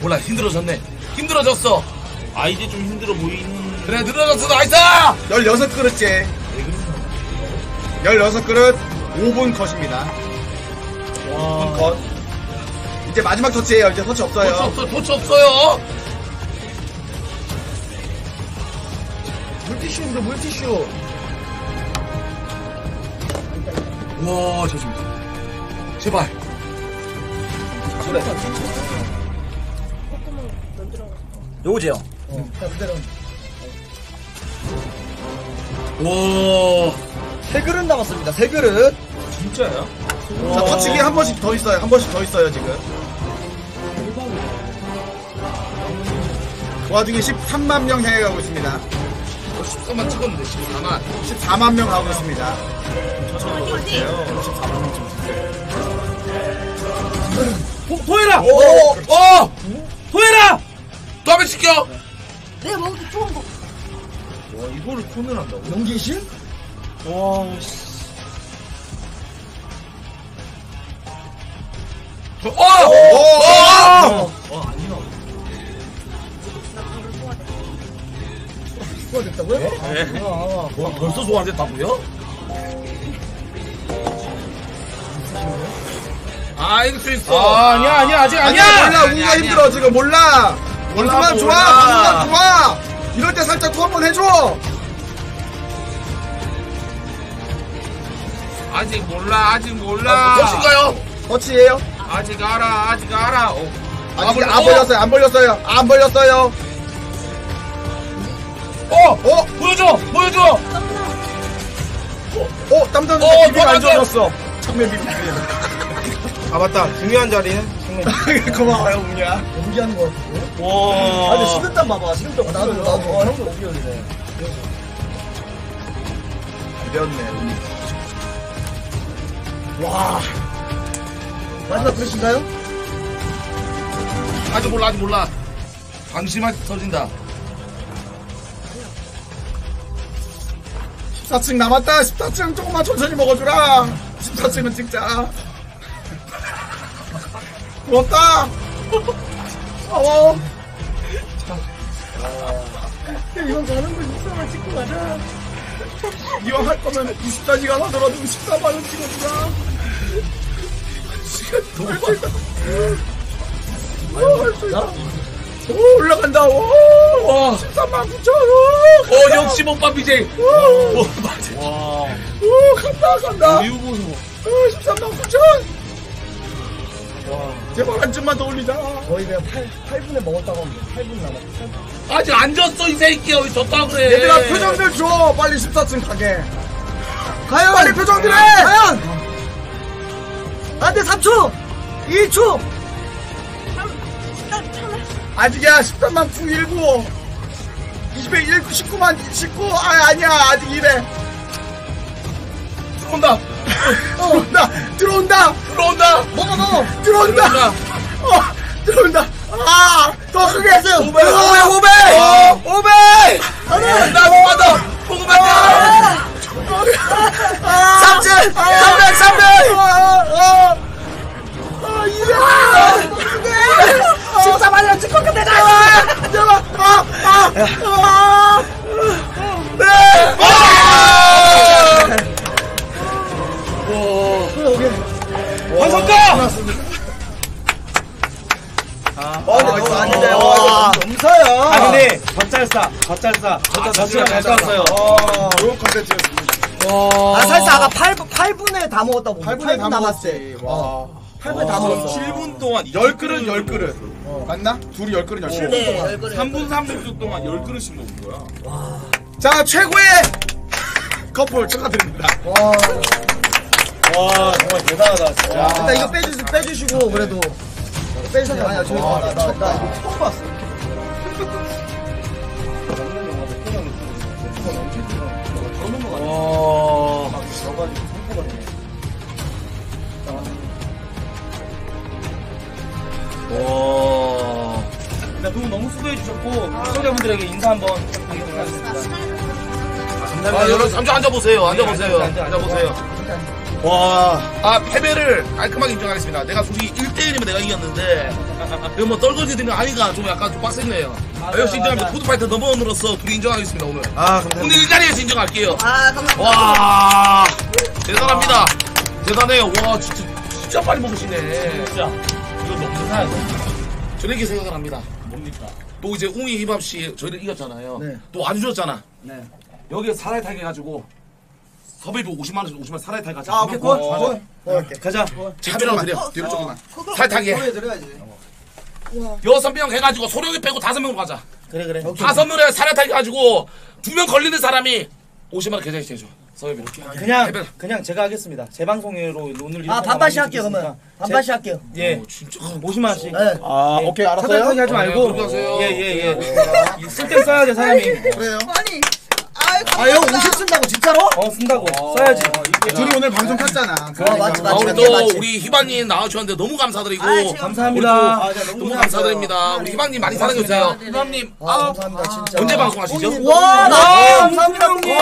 몰라 힘들어졌네. 힘들어졌어. 아 이제 좀 힘들어 보이는. 그래 늘어졌어. 나이스! 열여섯 그릇째. 열여섯 그릇 오 분 컷입니다. 와... 오 분 컷. 이제 마지막 터치예요. 이제 터치 없어요. 터치 없어요. 터치 없어요. 물티슈입니다. 물티슈. 와 조심해. 제발. 그래. 요거지요. 어, 그대로. 와, 세 그릇 남았습니다. 세 그릇. 진짜요? 자, 터치기 한 번씩 더 있어요. 한 번씩 더 있어요 지금. 그 와중에 십삼만 명 향해 가고 있습니다. 십삼만 찍었는데 십사만. 십사만 명 가고 있습니다. 저거 어디요? 십사만 명 찍었어요. 도해라! 오! 어! 도해라! 또 한번 시켜! 내가 먹어도 좋은 거. 와, 이거를 톤을 한다고? 연기신? 와, 씨. 어! 어! 어! 와, 안 나오네. 소화됐다고요? 네. 와, 벌써 소화됐다고요? 아, 이길 수 있어. 아, 아니야, 아니야, 아직 아니야. 아니야, 몰라, 우리가 힘들어 지금. 몰라. 방송만 좋아, 방송만 좋아. 이럴 때 살짝 투 한번 해줘. 아직 몰라, 아직 몰라. 터치인가요? 터치예요? 아직 알아, 아직 알아. 어. 아직 안 벌렸어요, 안 벌렸어요, 안 벌렸어요. 어, 어, 보여줘, 보여줘. 어, 어, 땀 나는 게 기분 안 좋아졌어. 참매 미국 기분. 아 맞다, 중요한 자리에 고마워요 웅이야. 연기하는 거 같은데? 와. 아니 식은땀 봐봐, 식은땀. 나도 나도 형도 연기였네. 배웠네. 와. 마지막 그릇인가요? 아직 몰라, 아직 몰라. 방심하지 터진다. 십사 층 남았다. 십사 층 조금만 천천히 먹어주라. 십사 층은 찍자. 고맙다! 고마워! 야, 이왕 가는 거 십사만 찍고 가자. 이왕 할 거면 이십사 시간 하더라도 십사만 원 찍어주자. 시간 너무 빨라. 오, 할 수 있다. 오, 올라간다. 오, 와. 십삼만 구천. 오, 어, 역시 못밥 비제이. 오, 오, 맞아. 와. 오, 간다, 간다. 미우고서. 오, 십삼만 구천. 와, 제발 한 줌만 더 올리자. 거의 내가 팔, 팔 분에 먹었다고 하는데 팔 분 남았어. 아직 안 졌어, 이 새끼야. 왜 졌다고 그래. 얘들아, 표정들 줘. 빨리 십사 층 가게. 과연. 빨리 표정들 해. 과연. 안 돼, 삼 초. 일 초. 아직이야, 십삼만 구, 일구. 이십에 십구만, 십구. 아, 아니야. 아직 이래. 온다. 들어온다! 들어온다! 들어온다! 먹어 먹어! 들어온다! 들어온다! 어, 들어온다! 아! 더 크게 했어요! 오백! 오백! 오백! 들어온다! 오백! 오백! 삼 점! 삼 점! 삼 점! 아! 이야! 진짜 말려! 찍고 끝내자! 아! 아! 아! 아! 네! 오, 오케이. 완성가! 아, 어, 근데 아, 아닌데, 와, 넘사야. 아, 근데, 젖잘싸, 젖잘싸. 젖잘싸 잘 쌌어요. 좋은 컨텐츠였습니다. 와. 아, 사실 아까 팔 분에 다 먹었다고. 팔 분에 다 먹었어. 와. 팔 분에 다 먹었어. 칠 분 동안, 십 그릇, 십 그릇. 맞나? 둘이 십 그릇, 십 그릇. 삼 분, 삼십 초 동안 십 그릇씩 먹은 거야. 와. 자, 최고의 커플 축하드립니다. 와. 와, 정말 대단하다, 진짜. 일단 이거 빼주, 빼주시고, 그래도. 빼주셔서 아니야, 저기. 나, 나, 나, 나 이거 처음 봤어. 와. 와. 일단 두 분 너무 수고해주셨고, 시청자분들에게 인사 한번 부탁드리도록 하겠습니다. 아, 여러분, 잠깐 앉아보세요. 앉아보세요. 앉아보세요. 와, 아, 패배를 깔끔하게 인정하겠습니다. 내가 솔직히 일 대 일이면 내가 이겼는데, 이거 뭐 떨궈지는 거 아니가 좀 약간 좀 빡셌네요. 아, 역시 인정합니다. 코드파이터 넘버원으로서 둘이 인정하겠습니다, 오늘. 아, 감사합니다. 오늘 이 자리에서 인정할게요. 아, 감사합니다. 와, 대단합니다. 와. 대단해요. 와, 진짜, 진짜 빨리 먹으시네. 진짜. 이거 너무 사야 돼. 저 얘기 생각을 합니다. 뭡니까? 또 이제 웅이 히밥 씨, 저희를 이겼잖아요. 네. 또 안 주셨잖아. 네. 여기에 사다리 타게 해가지고. 섭외비 오십만 원씩 오십만 원 사라이 타기 가자. 아, 오케이, 콜. 콜. 가자. 집주라고 드려. 뒤로 조금만. 사라이 타기. 여섯 명 해가지고 소룡이 빼고 다섯 명으로 가자. 그래, 그래. 다섯 명에 사라이 타기 가지고 두 명 걸리는 사람이 오십만 원 계좌 이체해줘. 섭외비. 그냥, 해변. 그냥 제가 하겠습니다. 제 방송으로 논을. 아, 반반씩 할게요, 그러면. 반반씩 할게요. 예. 진짜. 오십만 원씩. 네. 아, 예. 오케이, 알았어요. 사라이 타기 하지 말고. 예, 예, 예. 쓸 땐 써야 돼, 사람이. 그래요. 아니. 아 형 오십 쓴다고 진짜로? 어 쓴다고 어, 써야지. 어, 이게 둘이 오늘 방송 켰잖아. 어 맞지 맞지. 우리 또 우리 히밥님 나와주셨는데 너무 감사드리고 감사합니다. 너무 감사드립니다. 우리 히밥님 많이 사랑해주세요. 히밥님 아 언제 방송하시죠? 와 감사합니다 형님.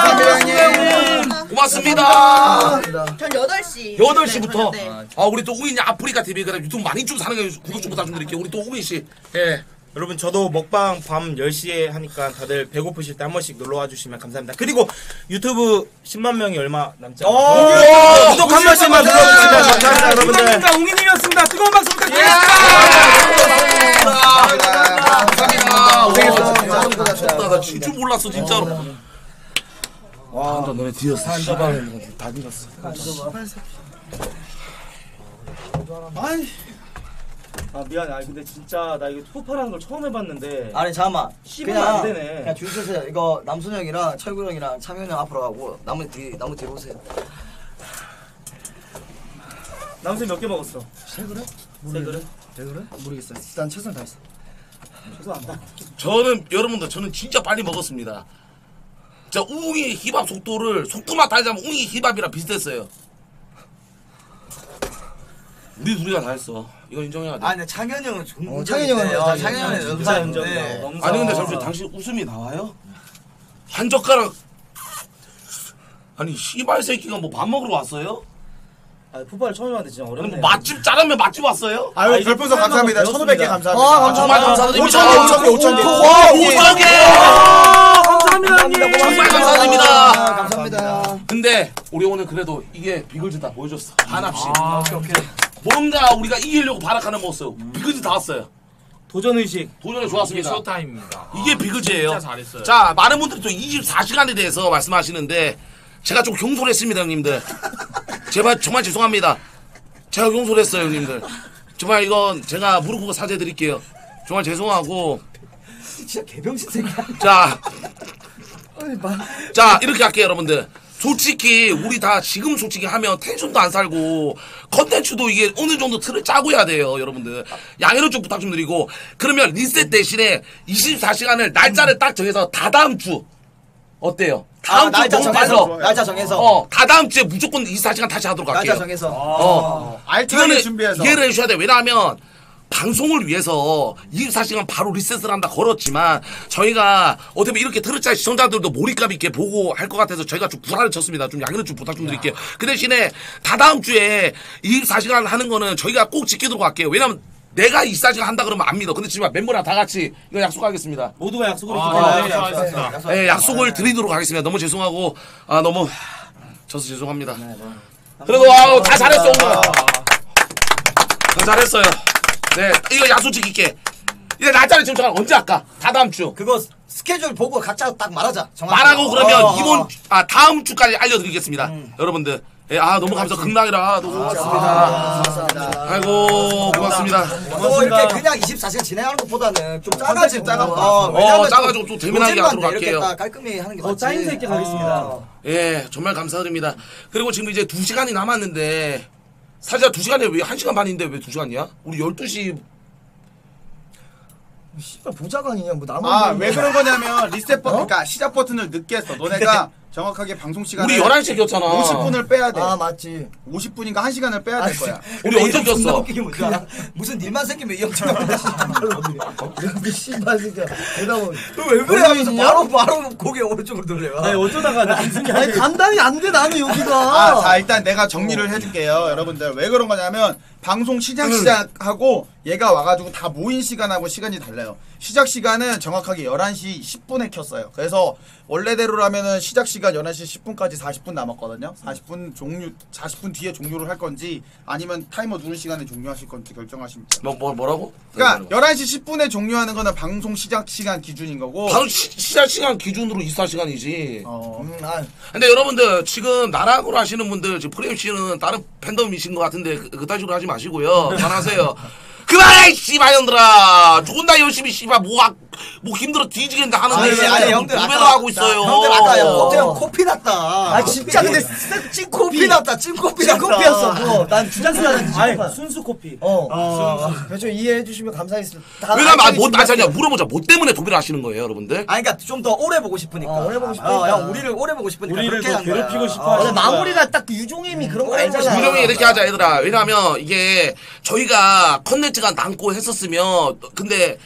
감사합니다. 고맙습니다. 전 여덟 시. 여덟 시부터. 아 우리 또 웅이 아프리카티비 그다음 유튜브 많이 좀 사랑해 구독 좀 부탁드릴게요. 우리 또 웅이 씨. 예. 여러분 저도 먹방 밤 열 시에 하니까 다들 배고프실 때 한 번씩 놀러와 주시면 감사합니다. 그리고 유튜브 십만 명이 얼마 남지 않아요. 구독 한 번씩만 눌러주시면 감사합니다 여러분들. 웅이님이었습니다. 뜨거운 박수 부탁드립니다. 감사합니다. 미쳤다 나 진짜 몰랐어 진짜로. 와 너네 뒤였어. 다 뒤였어. 아이 아 미안해. 아니 근데 진짜 나 이거 소파라는 걸 처음 해봤는데. 아니 잠깐만 그냥 안 되네. 그냥 줄 서세요. 이거 남순 형이랑 철구 형이랑 창현 형 앞으로 가고 나머지 뒤 나머지 뒤로 오세요. 남순 몇 개 먹었어? 세 그릇? 세 그릇? 세 그릇? 모르겠어요. 일단 최선 다했어. 최선 안 봐. 저는 여러분들 저는 진짜 빨리 먹었습니다. 자 웅이 히밥 속도를 속도만 따지자면 웅이 히밥이랑 비슷했어요. 우리 둘이가 다 했어. 이거 인정해야 돼. 아니 창현 형은 어, 창현 형은 창현 형은 진짜 인정이야. 아니 근데 잠시 당신 웃음이 나와요? 한 젓가락. 아니 씨발 새끼가 뭐 밥 먹으러 왔어요? 아 풋발 처음 왔는데 진짜 어렵네. 뭐 맛집 짜라면 맛집 왔어요? 아유 아, 별풍선 감사합니다. 천오백 개 감사합니다. 아 정말 감사드립니다. 오천 개 오천 개 오천 개. 와 오천 개. 감사합니다 형님. 정말 감사드립니다. 감사합니다. 근데 우리 오늘 그래도 이게 비글즈 다 보여줬어. 반합시. 아 오케이 오케이. 뭔가 우리가 이기려고 발악하는 모습. 음. 비글즈 다 왔어요. 도전의식. 도전이 좋았습니다. 쇼타임입니다. 이게 비글즈예요. 진짜 잘했어요. 자, 많은 분들이 또 이십사 시간에 대해서 말씀하시는데 제가 좀 경솔했습니다, 형님들. 제발 정말 죄송합니다. 제가 경솔했어요, 형님들. 정말 이건 제가 무릎 꿇고 사죄드릴게요. 정말 죄송하고. 진짜 개병신 새끼야. 자, 자 이렇게 할게요, 여러분들. 솔직히 우리 다 지금 솔직히 하면 텐션도 안 살고 컨텐츠도 이게 어느 정도 틀을 짜고 해야 돼요 여러분들. 양해를 좀 부탁 좀 드리고 그러면 리셋 대신에 이십사 시간을 날짜를 딱 정해서 다 다음 주 어때요? 다음 아, 주 날짜 정해서 날짜 정해서 어, 다 다음 주에 무조건 이십사 시간 다시 하도록 할게요. 날짜 정해서 어. 알차게 준비해서 이해를 해주셔야 돼요. 왜냐하면 방송을 위해서 이십사 시간 바로 리셋을 한다 걸었지만 저희가 어떻게 보면 이렇게 들을 짤 시청자들도 몰입감 있게 보고 할 것 같아서 저희가 좀 불안을 쳤습니다. 좀 양해를 좀 부탁 좀 드릴게요. 그 대신에 다 다음 주에 이십사 시간 하는 거는 저희가 꼭 지키도록 할게요. 왜냐면 내가 이십사 시간 한다 그러면 안 믿어. 근데 지금 멤버랑 다 같이 이거 약속하겠습니다. 모두가 약속을 아, 네, 약속하겠습니다. 네, 약속을 드리도록 하겠습니다. 너무 죄송하고 아 너무 저서 죄송합니다. 네, 네. 그래도 아우 다 잘했어 오늘. 다 잘했어요. 네, 이거 약속 지킬게. 이제 날짜를 지금 정한 언제 할까? 다 다음 주. 그거 스케줄 보고 각자 딱 말하자. 정확하게. 말하고 그러면 어, 이번 어. 주, 아 다음 주까지 알려드리겠습니다, 음. 여러분들. 예, 아 너무 감사, 극락이라 너무 고맙습니다. 고맙습니다. 아이고 고맙습니다. 또 이렇게 그냥 이십사 시간 진행하는 것보다는 좀 짜가지고 짜가지고. 어, 어 짜가지고 좀 재미나게 하도록 할게요. 깔끔히 하는 게 어, 맞지. 짜임새 있게 가겠습니다. 어. 예, 정말 감사드립니다. 그리고 지금 이제 두 시간이 남았는데. 사실 두 시간에 왜 한 시간 반인데 왜 두 시간이야? 우리 열두 시 씨발 보좌관이냐 뭐 나만 아 왜 그런 거냐면 리셋 버튼 어? 그러니까 시작 버튼을 늦게 했어. 너네가 정확하게 방송 시간을 우리 열한 시에 꼈잖아. 오십 분을 빼야 돼. 아 맞지. 오십 분인가 한 시간을 빼야 될 거야. 우리 언제 꼈어? 무슨 일만 생기면 이 형처럼 이렇게 씨발 진짜 대답은 왜 그래 하면서 바로 바로 고개 오른쪽으로 돌려요. 아니 어쩌다가 아니 감당이 안 돼 나는 여기가. 아 자 일단 내가 정리를 해줄게요 여러분들. 왜 그런 거냐면 방송 시작 시작하고 얘가 와가지고 다 모인 시간하고 시간이 달라요. 시작 시간은 정확하게 열한 시 십 분에 켰어요. 그래서 원래대로라면은 시작 시간 열한 시 십 분까지 사십 분 남았거든요. 사십 분 종료, 사십 분 뒤에 종료를 할 건지 아니면 타이머 누른 시간에 종료하실 건지 결정하시면 돼요. 뭐, 뭐, 뭐라고? 그러니까 열한 시 십 분에 종료하는 거는 방송 시작 시간 기준인 거고 바로 시, 시작 시간 기준으로 이십사 시간이지. 어. 음, 아. 근데 여러분들 지금 나락으로 하시는 분들 지금 프레임 씨는 다른 팬덤이신 것 같은데 그, 그딴 식으로 하지 마시고요. 잘하세요. 그만해 씨발 년들아. 존나 열심히 씨발 모학 목 힘들어 뒤지겠는데 하는데 지금 고배로 하고 있어요. 형들 아까 어제 코피 났다. 아 진짜 근데 찐코피 났다. 찐코피 났다. 찐코피였어. 난 주장스러운 아니 순수 코피. 어. 그래서 이해해 주시면 감사하겠습니다. 왜냐면 뭐 아니야 물어보자. 뭐 때문에 도배를 하시는 거예요, 여러분들? 아 그러니까 좀 더 오래 보고 싶으니까. 오래 보고 싶으니까. 우리를 오래 보고 싶으니까 그렇게 한 거야. 우리를 괴롭히고 싶어. 마무리가 딱 유종임이 그런 거 알잖아. 유종이 이렇게 하자 얘들아. 왜냐면 이게 저희가 컨텐츠가 남고 했었으면 근데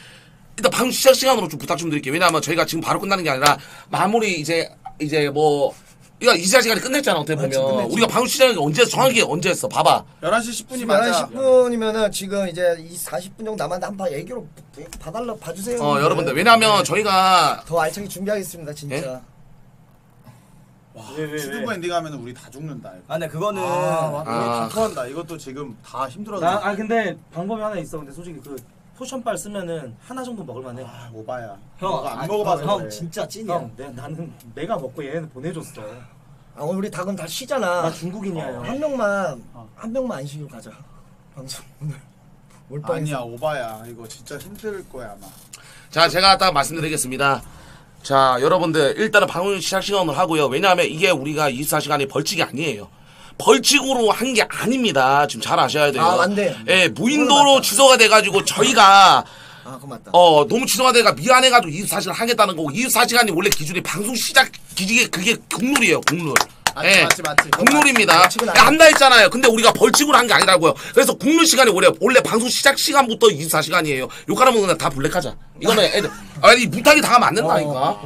일단 방송 시작 시간으로 좀 부탁 좀 드릴게요. 왜냐하면 저희가 지금 바로 끝나는 게 아니라 마무리 이제 이제 뭐 이거 이자 시간이 끝냈잖아 어떻게 보면. 아, 우리가 방송 시작이 언제 정확히 언제 했어? 봐봐. 열한 시 십 분이 맞아. 열한 시 십 분이면은 지금 이제 이 사십 분 정도 남았는데 한번 애교로 봐달라 봐주세요. 어 여러분들 왜냐하면 네. 저희가 더 알차게 준비하겠습니다 진짜. 예? 시드브 엔딩 하면 우리 다 죽는다. 아, 네, 그거는 아, 아. 다한다 이것도 지금 다 힘들어서. 나, 아, 근데 방법이 하나 있어. 근데 솔직히 그 포션빨 쓰면은 하나 정도 먹을만해. 아, 오바야. 형, 안 먹어봐서. 형, 그래. 진짜 찐이야. 형, 내, 나는 내가 먹고 얘는 보내줬어. 아, 오늘 우리 닭은 다 쉬잖아. 나 중국인이야. 어, 한 명만 어. 한 명만 안 쉬고 가자. 방송 오늘. 아니야, 오바야. 이거 진짜 힘들 거야 아마. 자, 제가 딱 말씀드리겠습니다. 자 여러분들 일단은 방송 시작 시간을 하고요. 왜냐하면 이게 우리가 이십사 시간이 벌칙이 아니에요. 벌칙으로 한 게 아닙니다. 지금 잘 아셔야 돼요. 아 안 돼요. 예 무인도로 취소가 돼가지고 저희가 아 그건 맞다. 어 너무 취소가 돼가 미안해가지고 이십사 시간 하겠다는 거고 이십사 시간이 원래 기준이 방송 시작 기준이 그게 국룰이에요 국룰. 맞지, 예, 맞지, 맞지. 국룰입니다. 안나 했잖아요. 근데 우리가 벌칙으로 한 게 아니라고요. 그래서 국룰 시간이 원래 원래 방송 시작 시간부터 이십사 시간이에요. 요카라면 그냥 다 블랙하자. 이거는 애들 아니 무탁이 다 하면 안 된다니까.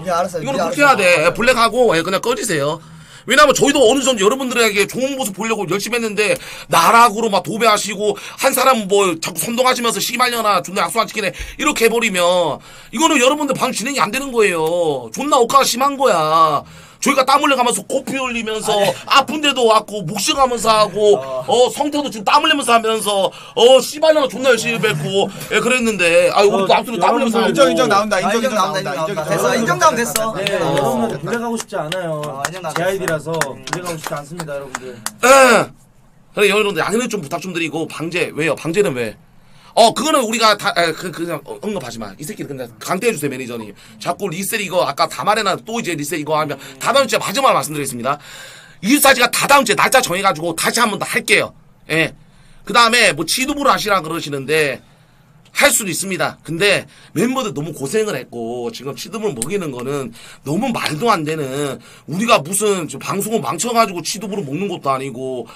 이거는 그렇게 해야 돼. 블랙하고 예, 그냥 꺼지세요. 왜냐면 저희도 어느 정도 여러분들에게 좋은 모습 보려고 열심히 했는데 나락으로 막 도배하시고 한 사람 뭐 자꾸 선동하시면서 씨발려나 존나 약속 안 지키네 이렇게 해버리면 이거는 여러분들 방송 진행이 안 되는 거예요. 존나 억가가 심한 거야. 저희가 땀 흘려가면서 코피 흘리면서 아니. 아픈데도 왔고 목시가면서 하고 어. 어 성태도 지금 땀 흘리면서 하면서 어 씨발나 존나 열심히 뱉고 예 그랬는데 아 이거 아무튼 땀 흘리면서 하고 인정 인정 나온다 인정 인정 나온다 인정 나온다 됐어 인정 나오면 됐어 여러분들 불려가고 싶지 않아요. 제 아이디라서 불려가고 싶지 않습니다 여러분들. 예 그래 여러분들 양해를 좀 부탁 좀 드리고 방제 왜요 방제는 왜? 어 그거는 우리가 다 에, 그, 그냥 언급하지 마. 이 새끼는 그냥 강퇴해주세요 매니저님. 자꾸 리셀 이거 아까 다 말해놔 또 이제 리셀 이거 하면 다 다음 주에 마지막으로 말씀드리겠습니다. 이십사 시가 다 다음 주에 날짜 정해가지고 다시 한번 더 할게요. 예. 그 다음에 뭐 지도부를 하시라 그러시는데 할 수도 있습니다. 근데 멤버들 너무 고생을 했고 지금 취두부를 먹이는 거는 너무 말도 안 되는 우리가 무슨 방송을 망쳐가지고 취두부를 먹는 것도 아니고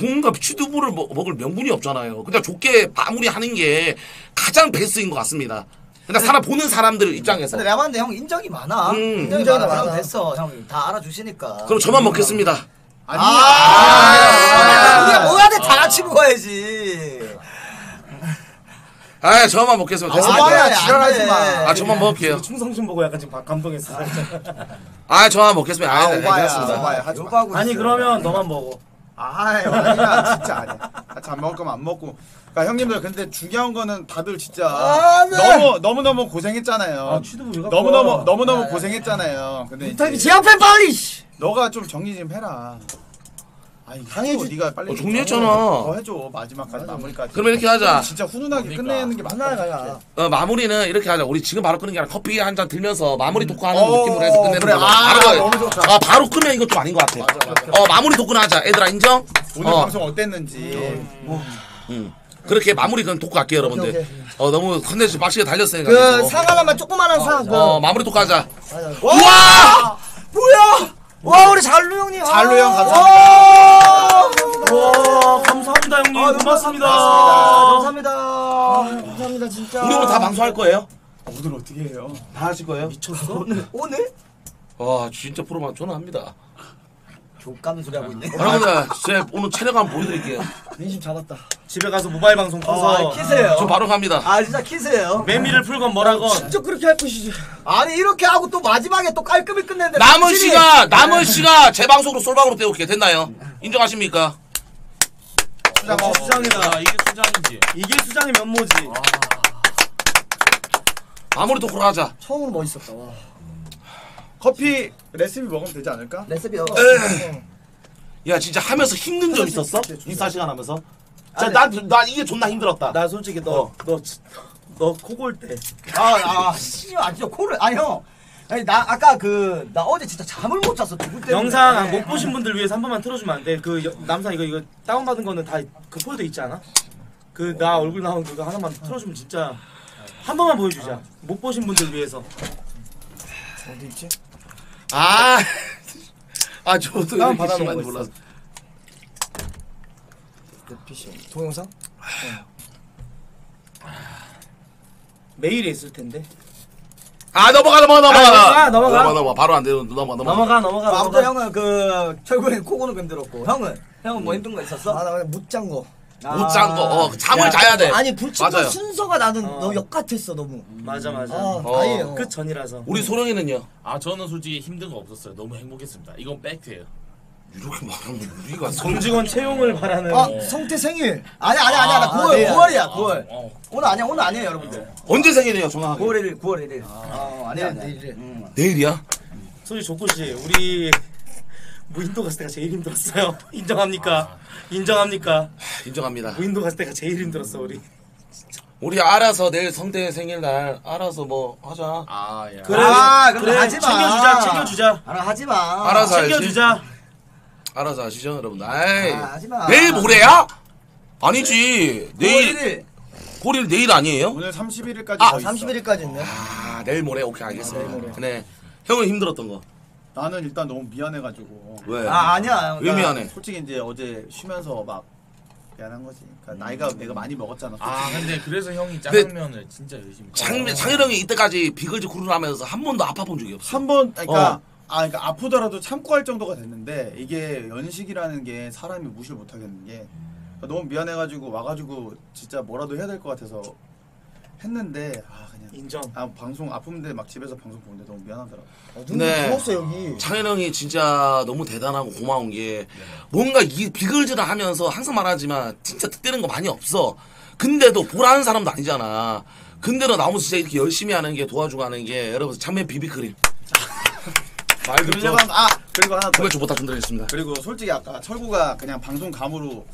뭔가 취두부를 먹을 명분이 없잖아요. 그냥 좋게 마무리하는 게 가장 베스트인 것 같습니다. 그냥 사람 보는 사람들 입장에서. 근데 내가 봤는데 형 인정이 많아. 음, 인정이, 인정이 많아. 많아. 됐어. 형 다 알아주시니까. 그럼 저만 먹겠습니다. 아니야. 아 이게 뭐야? 다 같이 먹어야지. 아 저만 먹겠습니다. 아야 지랄하지 마. 아 저만 먹을게요. 충성심 보고 약간 지금 감동했어. 아 저만 먹겠습니다. 아 오바야. 아니 그러면 너만 먹어. 아유 아니야 진짜 아니야. 같이 안 먹을 거면 안 먹고. 그러니까 형님들 근데 중요한 거는 다들 진짜 아, 네. 너무 너무 너무 고생했잖아요. 아, 너무 너무 너무 너무 고생했잖아요. 근데 이제 제 앞에 빨리. 너가 좀 정리 좀 해라. 아니 당해주 네가 빨리 어, 정리했잖아. 더 해줘 마지막까지 마무리까지. 그러면 이렇게 하자. 진짜 훈훈하게 그러니까. 끝내는 게 맞나요? 어 마무리는 이렇게 하자. 우리 지금 바로 끄는 게 아니라 커피 한 잔 들면서 마무리 토크 하는 음. 느낌으로 해서 끝내는 거야. 그래. 아 너무 좋다. 아 바로 끄면 이건 좀 아닌 것 같아. 맞아, 맞아. 어 마무리 토크는 하자. 애들아 인정? 오늘 어. 방송 어땠는지. 음. 음. 음. 그렇게 마무리 그럼 토크 할게요 여러분들. 오케이, 오케이. 어 너무 컨텐츠 빡시게 달렸으니까. 그 상 하나만 조그만한 상. 어, 뭐. 어 마무리 토크 하자. 와 아, 뭐야? 와 우리 잘루 형님. 잘루 형 감사합니다. 와 감사합니다 형님. 아, 고맙습니다. 감사합니다. 감사합니다. 감사합니다 진짜. 우리 오늘 다 방송할 거예요? 오늘 어떻게 해요? 다 하실 거예요? 미쳤어? 오늘? 오늘? 와 진짜 프로만 전화합니다. 족가는 소리 하고 있네. 여러분들 제 오늘 촬영 한번 보여드릴게요. 민심 잡았다. 집에 가서 모바일 방송 켜서 아, 키세요. 저 바로 갑니다. 아 진짜 키세요. 매미를 풀건 뭐라건. 진짜 그렇게 할 것이지. 아니 이렇게 하고 또 마지막에 또 깔끔히 끝내는데. 남은 시간 남은 시간 제 방송으로 솔방으로 때울게 됐나요? 인정하십니까? 수장 어, 수장이다. 이게 수장이지. 이게 수장의 면모지. 아. 아무리 토크를 하자. 처음으로 멋있었다. 와. 커피 레시피 먹으면 되지 않을까? 레시피 어. 야 진짜 하면서 힘든 점 있었어? 이십사 시간 하면서? 자, 난, 난 이게 존나 힘들었다. 나 솔직히 너 너 너 코 골 때. 아, 아, 씨발, 진짜 코를. 아, 형. 아니, 나 아까 그, 나 어제 진짜 잠을 못 잤어. 누구 때문에. 영상 아, 못 보신 분들 위해서 한 번만 틀어주면 안 돼. 그, 여, 남산 이거, 이거 다운받은 거는 다 그 폴더 있지 않아? 그, 나 얼굴 나온 그거 하나만 틀어주면 진짜. 한 번만 보여주자. 아. 못 보신 분들 위해서. 어디 있지? 아! 아, 저도 다운 받아놓은 건 몰라서. 피씨 동영상? 메일에 있을 텐데. 아 넘어가 넘어가 넘어가. 아, 넘어가. 넘어가. 넘어가 넘어가 바로 안 돼요. 넘어가 넘어가. 넘어가 넘어가. 아무튼 형은 그 철구에 코고는 뱀들었고 형은 형은 음. 뭐 힘든 거 있었어? 아 나 못 잔 거. 아 못 잔 거. 어 잠을 야, 자야 돼. 아니 불침도 순서가 나는 어. 너 역 같았어 너무. 음. 맞아 맞아. 아, 어. 아니에요. 끝 전이라서. 우리 소령이는요? 아 저는 솔직히 힘든 거 없었어요. 너무 행복했습니다. 이건 팩트예요. 이렇게 말하면 우리가 정직원 채용을 바라는. 아 성태 생일. 아니 아니 아니야. 나 구월 구월이야 구월. 오늘 아니야 오늘 아니에요 여러분들. 언제 생일이에요 전화? 구월 일일 구월 일일. 아 아니야 내일이래. 내일이야? 솔직히 조코 씨 우리 무인도 갔을 때가 제일 힘들었어요. 인정합니까? 인정합니까? 인정합니다. 무인도 갔을 때가 제일 힘들었어 우리. 우리 알아서 내일 성태 생일날 알아서 뭐 하자. 아 예. 그래 그래 하지마. 챙겨주자 챙겨주자. 알아 하지마. 알아서 챙겨주자. 알아서 아시죠 여러분들. 아이, 아, 내일 모레야? 아니지 내일 고일 내일 아니에요? 오늘 삼십일일까지 아 삼십일일까지 있네. 아 내일 모레 오케이 알겠습니다. 아, 네 형은 힘들었던 거. 나는 일단 너무 미안해가지고. 왜? 아 아니야. 왜 미안해? 솔직히 이제 어제 쉬면서 막 미안한 거지. 그러니까 나이가 음. 내가 많이 먹었잖아. 솔직히. 아 근데 그래서 형이 짜장면을 진짜 열심히. 창 창현이 이때까지 비글즈 구를 하면서 한 번도 아파 본 적이 없어. 한 번 그러니까. 어. 아, 그러니까 아프더라도 참고 할 정도가 됐는데 이게 연식이라는 게 사람이 무시를 못 하겠는 게 그러니까 너무 미안해가지고 와가지고 진짜 뭐라도 해야 될 것 같아서 했는데 아 그냥 인정. 아 방송 아픈데 막 집에서 방송 보는데 너무 미안하더라고. 아, 근데 부었어 여기. 창현 형이 진짜 너무 대단하고 고마운 게 뭔가 이 비글즈를 하면서 항상 말하지만 진짜 득되는 거 많이 없어. 근데도 보라는 사람도 아니잖아. 근데도 나무 진짜 이렇게 열심히 하는 게 도와주고 하는 게 여러분 참외 비비크림. 말 그리고 아 그리고 하나 더 부탁 좀 드리겠습니다. 그리고 솔직히 아까 철구가 그냥 방송 감으로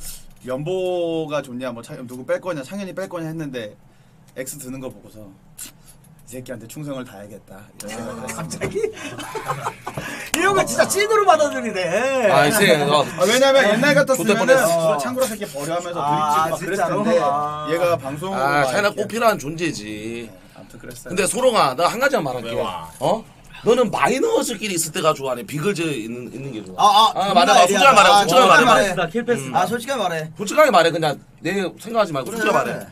연보가 좋냐 뭐 창, 누구 뺄 거냐 창현이 뺄 거냐 했는데 X 드는 거 보고서 이 새끼한테 충성을 다해야겠다 이런 생각을 했습니다. 갑자기? 이런 거 진짜 찐으로 받아들이네. 아, 이제 어. 아, 왜냐면 옛날 같았으면은 어. 창구라 새끼 버려하면서 아, 드립치고 막 그랬는데 아. 얘가 방송으로 아, 창현아 꼭 필요한 존재지. 네, 아무튼 그랬어요. 근데 소롱아 나 한 가지만 말할게. 어? 너는 마이너스끼리 있을 때가 좋아, 아니 비글즈 있는 있는 게 좋아. 아, 아, 아 맞아, 맞아. 솔직하게 말해, 아, 솔직하게 말해. 말해. 말해. 킬패스. 음. 아, 솔직하게 말해. 솔직하게 말해, 그냥 내 생각하지 말고 솔직하게 말해. 말해.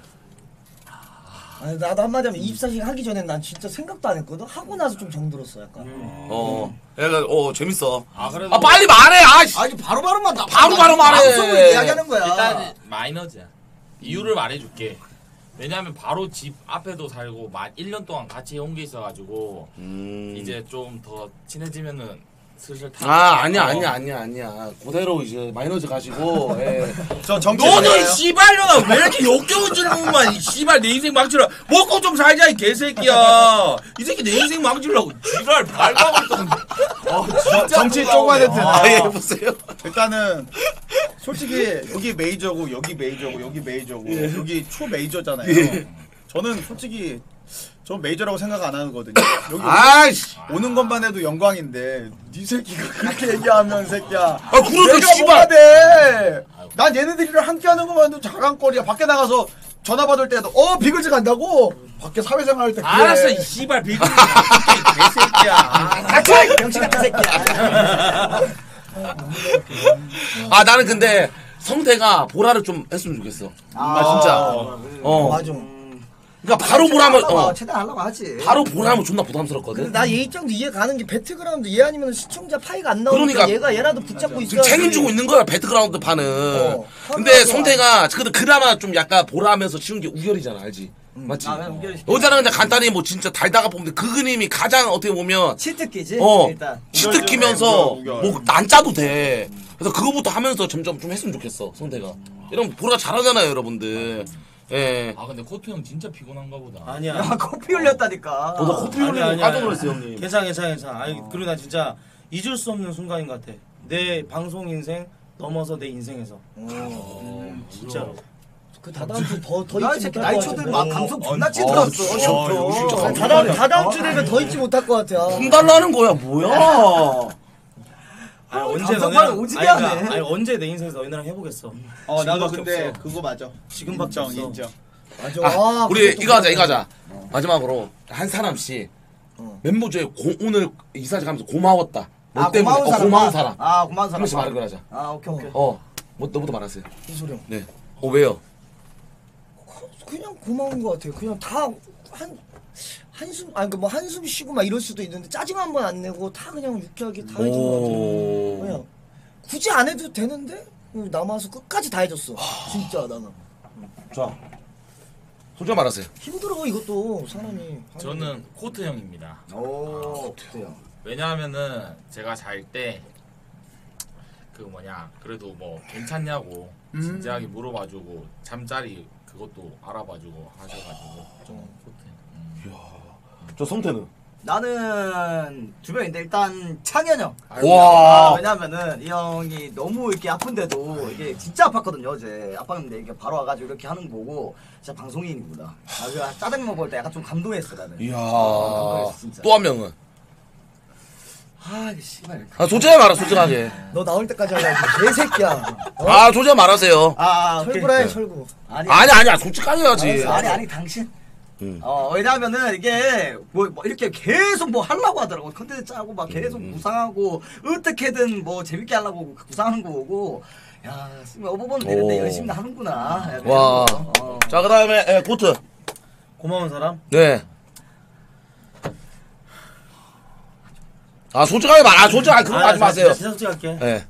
아니, 나도 한마디 하면 이십사 시간 하기 전에 난 진짜 생각도 안 했거든. 하고 나서 좀 정들었어, 약간. 음. 어, 얘가 어 재밌어. 아, 그래도 아 빨리 말해, 아. 아니 바로 바로만 나. 바로 바로 말해. 방송을 이야기하는 거야. 일단 마이너즈야. 이유를 음. 말해줄게. 왜냐면 바로 집 앞에도 살고 만 일 년 동안 같이 해온 게 있어가지고 음. 이제 좀 더 친해지면은 슬슬 타. 아 아니야 아니야 아니야 아니야 그대로 이제 마이너즈 가시고. 예. 저 정치. 너는 씨발년아 왜 이렇게 역겨운 질문만 이 씨발 내 인생 망치라 먹고 좀 살자 이 개새끼야. 이 새끼 내 인생 망치려고 씨발 발광을. 어 진짜 정치 쪼가야 됐네. 아예 보세요. 일단은. 솔직히 여기 메이저고 여기 메이저고 여기 메이저고 예. 여기 초 메이저잖아요. 예. 저는 솔직히 저 메이저라고 생각 안 하거든요. 여기 아이씨. 오는 것만 해도 영광인데 니 새끼가 그렇게 얘기하면 새끼야. 아 그러면 씨발. 난 얘네들이랑 함께하는 것만 해도 자랑거리야. 밖에 나가서 전화 받을 때도 어 비글즈 간다고. 밖에 사회생활 할 때 그래. 알았어 이 씨발 비글즈. 개새끼야. 닥쳐 병신 같은 새끼야. 아 나는 근데 성태가 보라를 좀 했으면 좋겠어. 아, 아 진짜. 어. 어. 맞아. 그러니까 바로 보라면 어. 최대한 하려고 하지. 바로 보라면 존나 부담스럽거든. 근데 나 얘 입장도 이해 가는 게 배트그라운드 얘 아니면 시청자 파이가 안 나오니까 그러니까, 얘가 얘라도 붙잡고 있어. 지금 책임지고 있는 거야 배트그라운드 파는. 어, 근데 성태가 그래도 그나마 좀 약간 보라하면서 치운 게 우결이잖아, 알지? 맞지? 아, 여자는 그냥 간단히 뭐 진짜 달다가 뽑는데 그 그림이 가장 어떻게 보면 치트키지? 어 일단 치트키면서 뭐 안 짜도 돼. 그래서 그거부터 하면서 점점 좀 했으면 좋겠어 성태가. 이런 보라 잘하잖아요 여러분들. 예. 아 근데 코트 형 진짜 피곤한가 보다. 아니야 야 코피 흘렸다니까. 어, 나 코피 흘리고 깜짝 놀랐어 형님. 괜찮아 괜찮아 괜찮아. 아니, 그리고 나 진짜 잊을 수 없는 순간인 것 같아. 내 방송 인생 넘어서 내 인생에서 오, 음, 진짜로. 그 다다음 주 더 더 잊지 못할 것 같아. 막 방송 존나 찌들었어. 다다음 다다음 주 되면 더 잊지 못할 것 같아. 돈 달라는 거야 뭐야? 아 언제 너네랑 오지게 하네. 아니 언제 내 인생에서 너희랑 해보겠어. 어 나도 근데 그거 맞아. 지금밖에 없어. 인정. 맞아. 아, 우리 이거 하자 이거 하자. 마지막으로 한 사람씩 멤버 중에 오늘 이사지 가면서 고마웠다. 아 고마운 사람. 고마운 사람. 아 고마운 사람. 한번 말을 하자. 아 오케이 오케이. 어 뭐 너부터 말하세요. 소룡. 네. 어 왜요? 그냥 고마운 것 같아요. 그냥 다 한 한숨 아니 그 뭐 한숨 쉬고 막 이럴 수도 있는데 짜증 한 번 안 내고 다 그냥 유쾌하게 다 해준 것 같아요. 그냥 굳이 안 해도 되는데 남아서 끝까지 다 해줬어. 진짜 나는. 자 솔직히 말하세요. 힘들어 이것도 사람이. 저는 코트 형입니다. 오 코트 형. 왜냐하면은 제가 잘 때 그 뭐냐 그래도 뭐 괜찮냐고 음. 진지하게 물어봐주고 잠자리 그것도 알아봐주고 하셔가지고 좀 코트. 음. 이야. 저 성태는? 나는 두 명인데 일단 창현 형. 와. 아, 왜냐면은 이 형이 너무 이렇게 아픈데도 이게 진짜 아팠거든요 어제. 아팠는데 이게 바로 와가지고 이렇게 하는 거 보고 진짜 방송인이구나. 아, 짜장 먹을 때 약간 좀 감동했어 나는. 이야. 아, 또 한 명은? 아 이게 씨발. 아 솔직하게 말아 솔직하게. 너 나올 때까지 하려고 내 새끼야. 어? 아 솔직하게 말하세요. 아, 아 철구라 해 철구. 아니 아니 아니야 솔직하게 해야지. 아니 아니 당신. 음. 어 왜냐면은 이게 뭐, 뭐 이렇게 계속 뭐 하려고 하더라고. 컨텐츠 짜고 막 계속 음. 구상하고 어떻게든 뭐 재밌게 하려고 구상하는 거 보고 야 씨발 어버버는 되는데 열심히 하는구나. 와. 어. 자 그다음에 에, 코트. 고마운 사람? 네. 아 솔직하게 말, 아 솔직하게 그런 거 하지 마세요. 진짜 솔직할게. 예.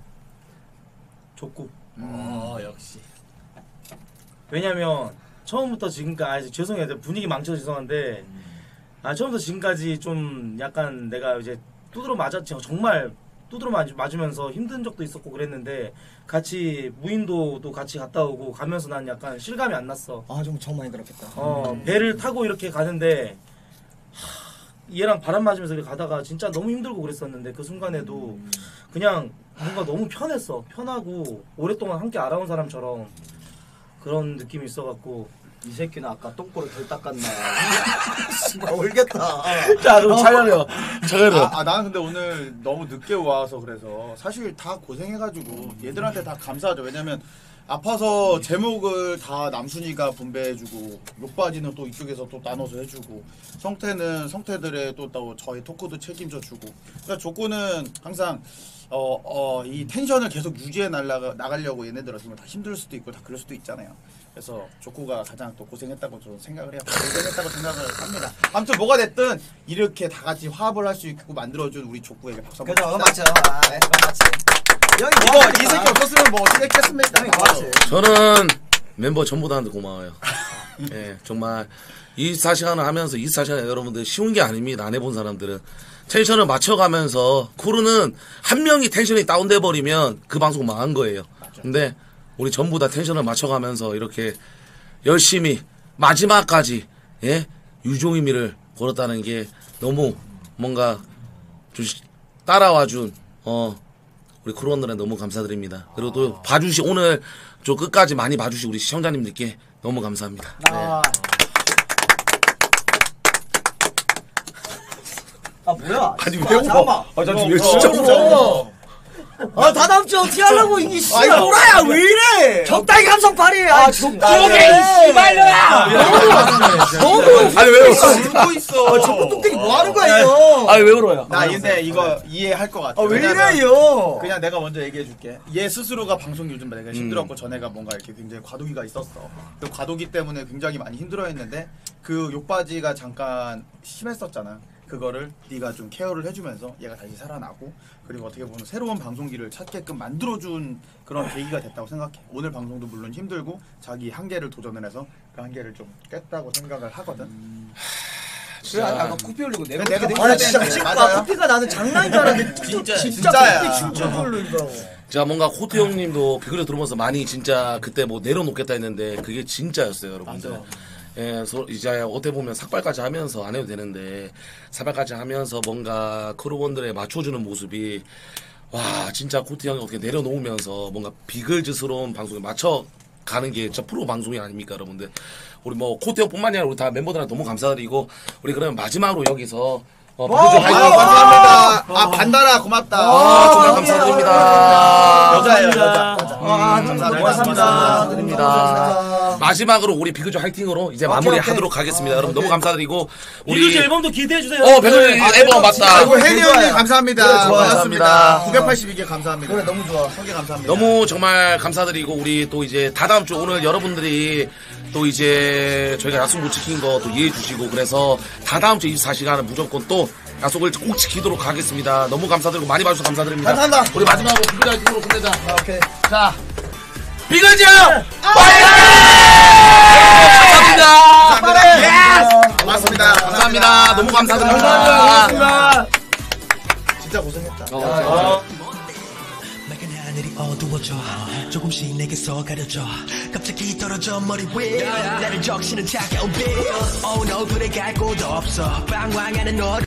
족구. 아 역시. 왜냐면 처음부터 지금까지 아, 죄송해요, 분위기 망쳐서 죄송한데 아 처음부터 지금까지 좀 약간 내가 이제 두드러 맞았죠. 정말 두드러 맞으면서 힘든 적도 있었고 그랬는데 같이 무인도도 같이 갔다 오고 가면서 난 약간 실감이 안 났어. 아 좀 정말 그렇겠다. 어 음. 배를 타고 이렇게 가는데. 하, 얘랑 바람 맞으면서 가다가 진짜 너무 힘들고 그랬었는데 그 순간에도 그냥 뭔가 너무 편했어. 편하고 오랫동안 함께 알아온 사람처럼 그런 느낌이 있어갖고 이 새끼는 아까 똥꼬를 덜 닦았나. 나 울겠다. 자 그럼 차려요. 차려요. 아 나는 근데 오늘 너무 늦게 와서 그래서 사실 다 고생해가지고 얘들한테 다 감사하죠. 왜냐면 아파서 제목을 다 남순이가 분배해주고 욕바지는 또 이쪽에서 또 나눠서 해주고 성태는 성태들의 또, 또 저희 토크도 책임져주고 그러니까 조건은 항상 어, 어, 이 텐션을 계속 유지해 날라가, 나가려고 얘네들었으면 다 힘들 수도 있고 다 그럴 수도 있잖아요. 그래서 조코가 가장 또 고생했다고 저는 생각을 해요. 고생했다고 생각을 합니다. 아무튼 뭐가 됐든 이렇게 다 같이 화합을 할 수 있고 만들어준 우리 조코에게 박수 한번. 그렇죠, 맞죠. 아, 네, 맞지. 이거 이 새끼 없었으면 뭐 어떻게 했겠습니까? 저는 멤버 전부 다한테 고마워요. 예, 네, 정말 이십사 시간을 하면서 이십사 시간 여러분들 쉬운 게 아닙니다. 안 해본 사람들은. 텐션을 맞춰가면서 크루는 한 명이 텐션이 다운돼 버리면 그 방송 망한 거예요. 근데 우리 전부 다 텐션을 맞춰가면서 이렇게 열심히 마지막까지 예? 유종의 미를 걸었다는 게 너무 뭔가 좀 따라와준 어 우리 크루원들에 너무 감사드립니다. 그리고 또 봐주시 오늘 저 끝까지 많이 봐주시 우리 시청자님들께 너무 감사합니다. 아 네. 아 뭐야? 아니 왜 울어? 아 잠시만 진짜 울어. 아 다다음 주 어떻게 하려고 이게 씨발 뭐라야 왜 이래? 적당히 감성 발휘해. 아 적당히 씨발로야. 너무 너무 아니 왜 울고 있어? 아 저거 뚝뚝이 뭐 하는 거야 이거? 아니 왜 울어요? 나 근데 이거 이해할 것 같아. 아 왜 이래요? 그냥 내가 먼저 얘기해 줄게. 얘 스스로가 방송 요즘 내가 힘들었고 전에가 뭔가 이렇게 굉장히 과도기가 있었어. 그 과도기 때문에 굉장히 많이 힘들어했는데 그 욕바지가 잠깐 심했었잖아. 그거를 네가 좀 케어를 해주면서 얘가 다시 살아나고 그리고 어떻게 보면 새로운 방송기를 찾게끔 만들어준 그런 계기가 됐다고 생각해. 오늘 방송도 물론 힘들고 자기 한계를 도전을 해서 그 한계를 좀 깼다고 생각을 하거든. 음... 그래 아까 코피 흘리고 내가 내가 아 진짜 진짜 코피가 나는 장난인 줄 알았는데 진짜 진짜야. 코피 진짜 흘린다고. 자 뭔가 코트 형님도 비글즈 들어오면서 많이 진짜 그때 뭐 내려놓겠다 했는데 그게 진짜였어요 여러분들. 맞아. 예, 소, 이제 어떻게 보면 삭발까지 하면서 안 해도 되는데 삭발까지 하면서 뭔가 크루원들에 맞춰주는 모습이 와 진짜 코트 형이 어떻게 내려놓으면서 뭔가 비글즈스러운 방송에 맞춰 가는 게 저 프로 방송이 아닙니까, 여러분들. 우리 뭐 코테오뿐만 아니라 우리 다 멤버들한테 너무 감사드리고 우리 그러면 마지막으로 여기서 어, 반주 하이고 감사합니다. 아, 반달아 고맙다. 아, 정말 감사드립니다. 여자예요, 여자. 아, 감사합니다. 드립니다. 마지막으로 우리 비글즈 화이팅으로 이제 마무리하도록 하겠습니다. 여러분 너무 감사드리고 우리 비글즈 앨범도 기대해 주세요. 어, 배송이 앨범 맞다. 그리고 혜리 형님 감사합니다. 고맙습니다. 구백팔십이 개 감사합니다. 그래 너무 좋아. 소개 감사합니다. 너무 정말 감사드리고 우리 또 이제 다 다음 주 오늘 여러분들이 또 이제 저희가 약속못 지킨 거 또 이해해 주시고 그래서 다 다음 주 이십사 시간은 무조건 또 약속을 꼭 지키도록 하겠습니다. 너무 감사드리고 많이 봐주셔서 감사드립니다. 감사합니다. 우리 마지막으로 비글즈 화이팅으로 끝내자. 아, 오케이. 자, 비글즈 화이팅! 감사합니다. 고맙습니다. 감사합니다. 너무 감사드립니다. 진짜 고생했다. 어, 어. 어. 어두워져 조금씩 내게서 가려져 갑자기 떨어져 머리 위 나를 적시는 차가운 빌 오늘 불에 갈 곳도 없어 방황하는 너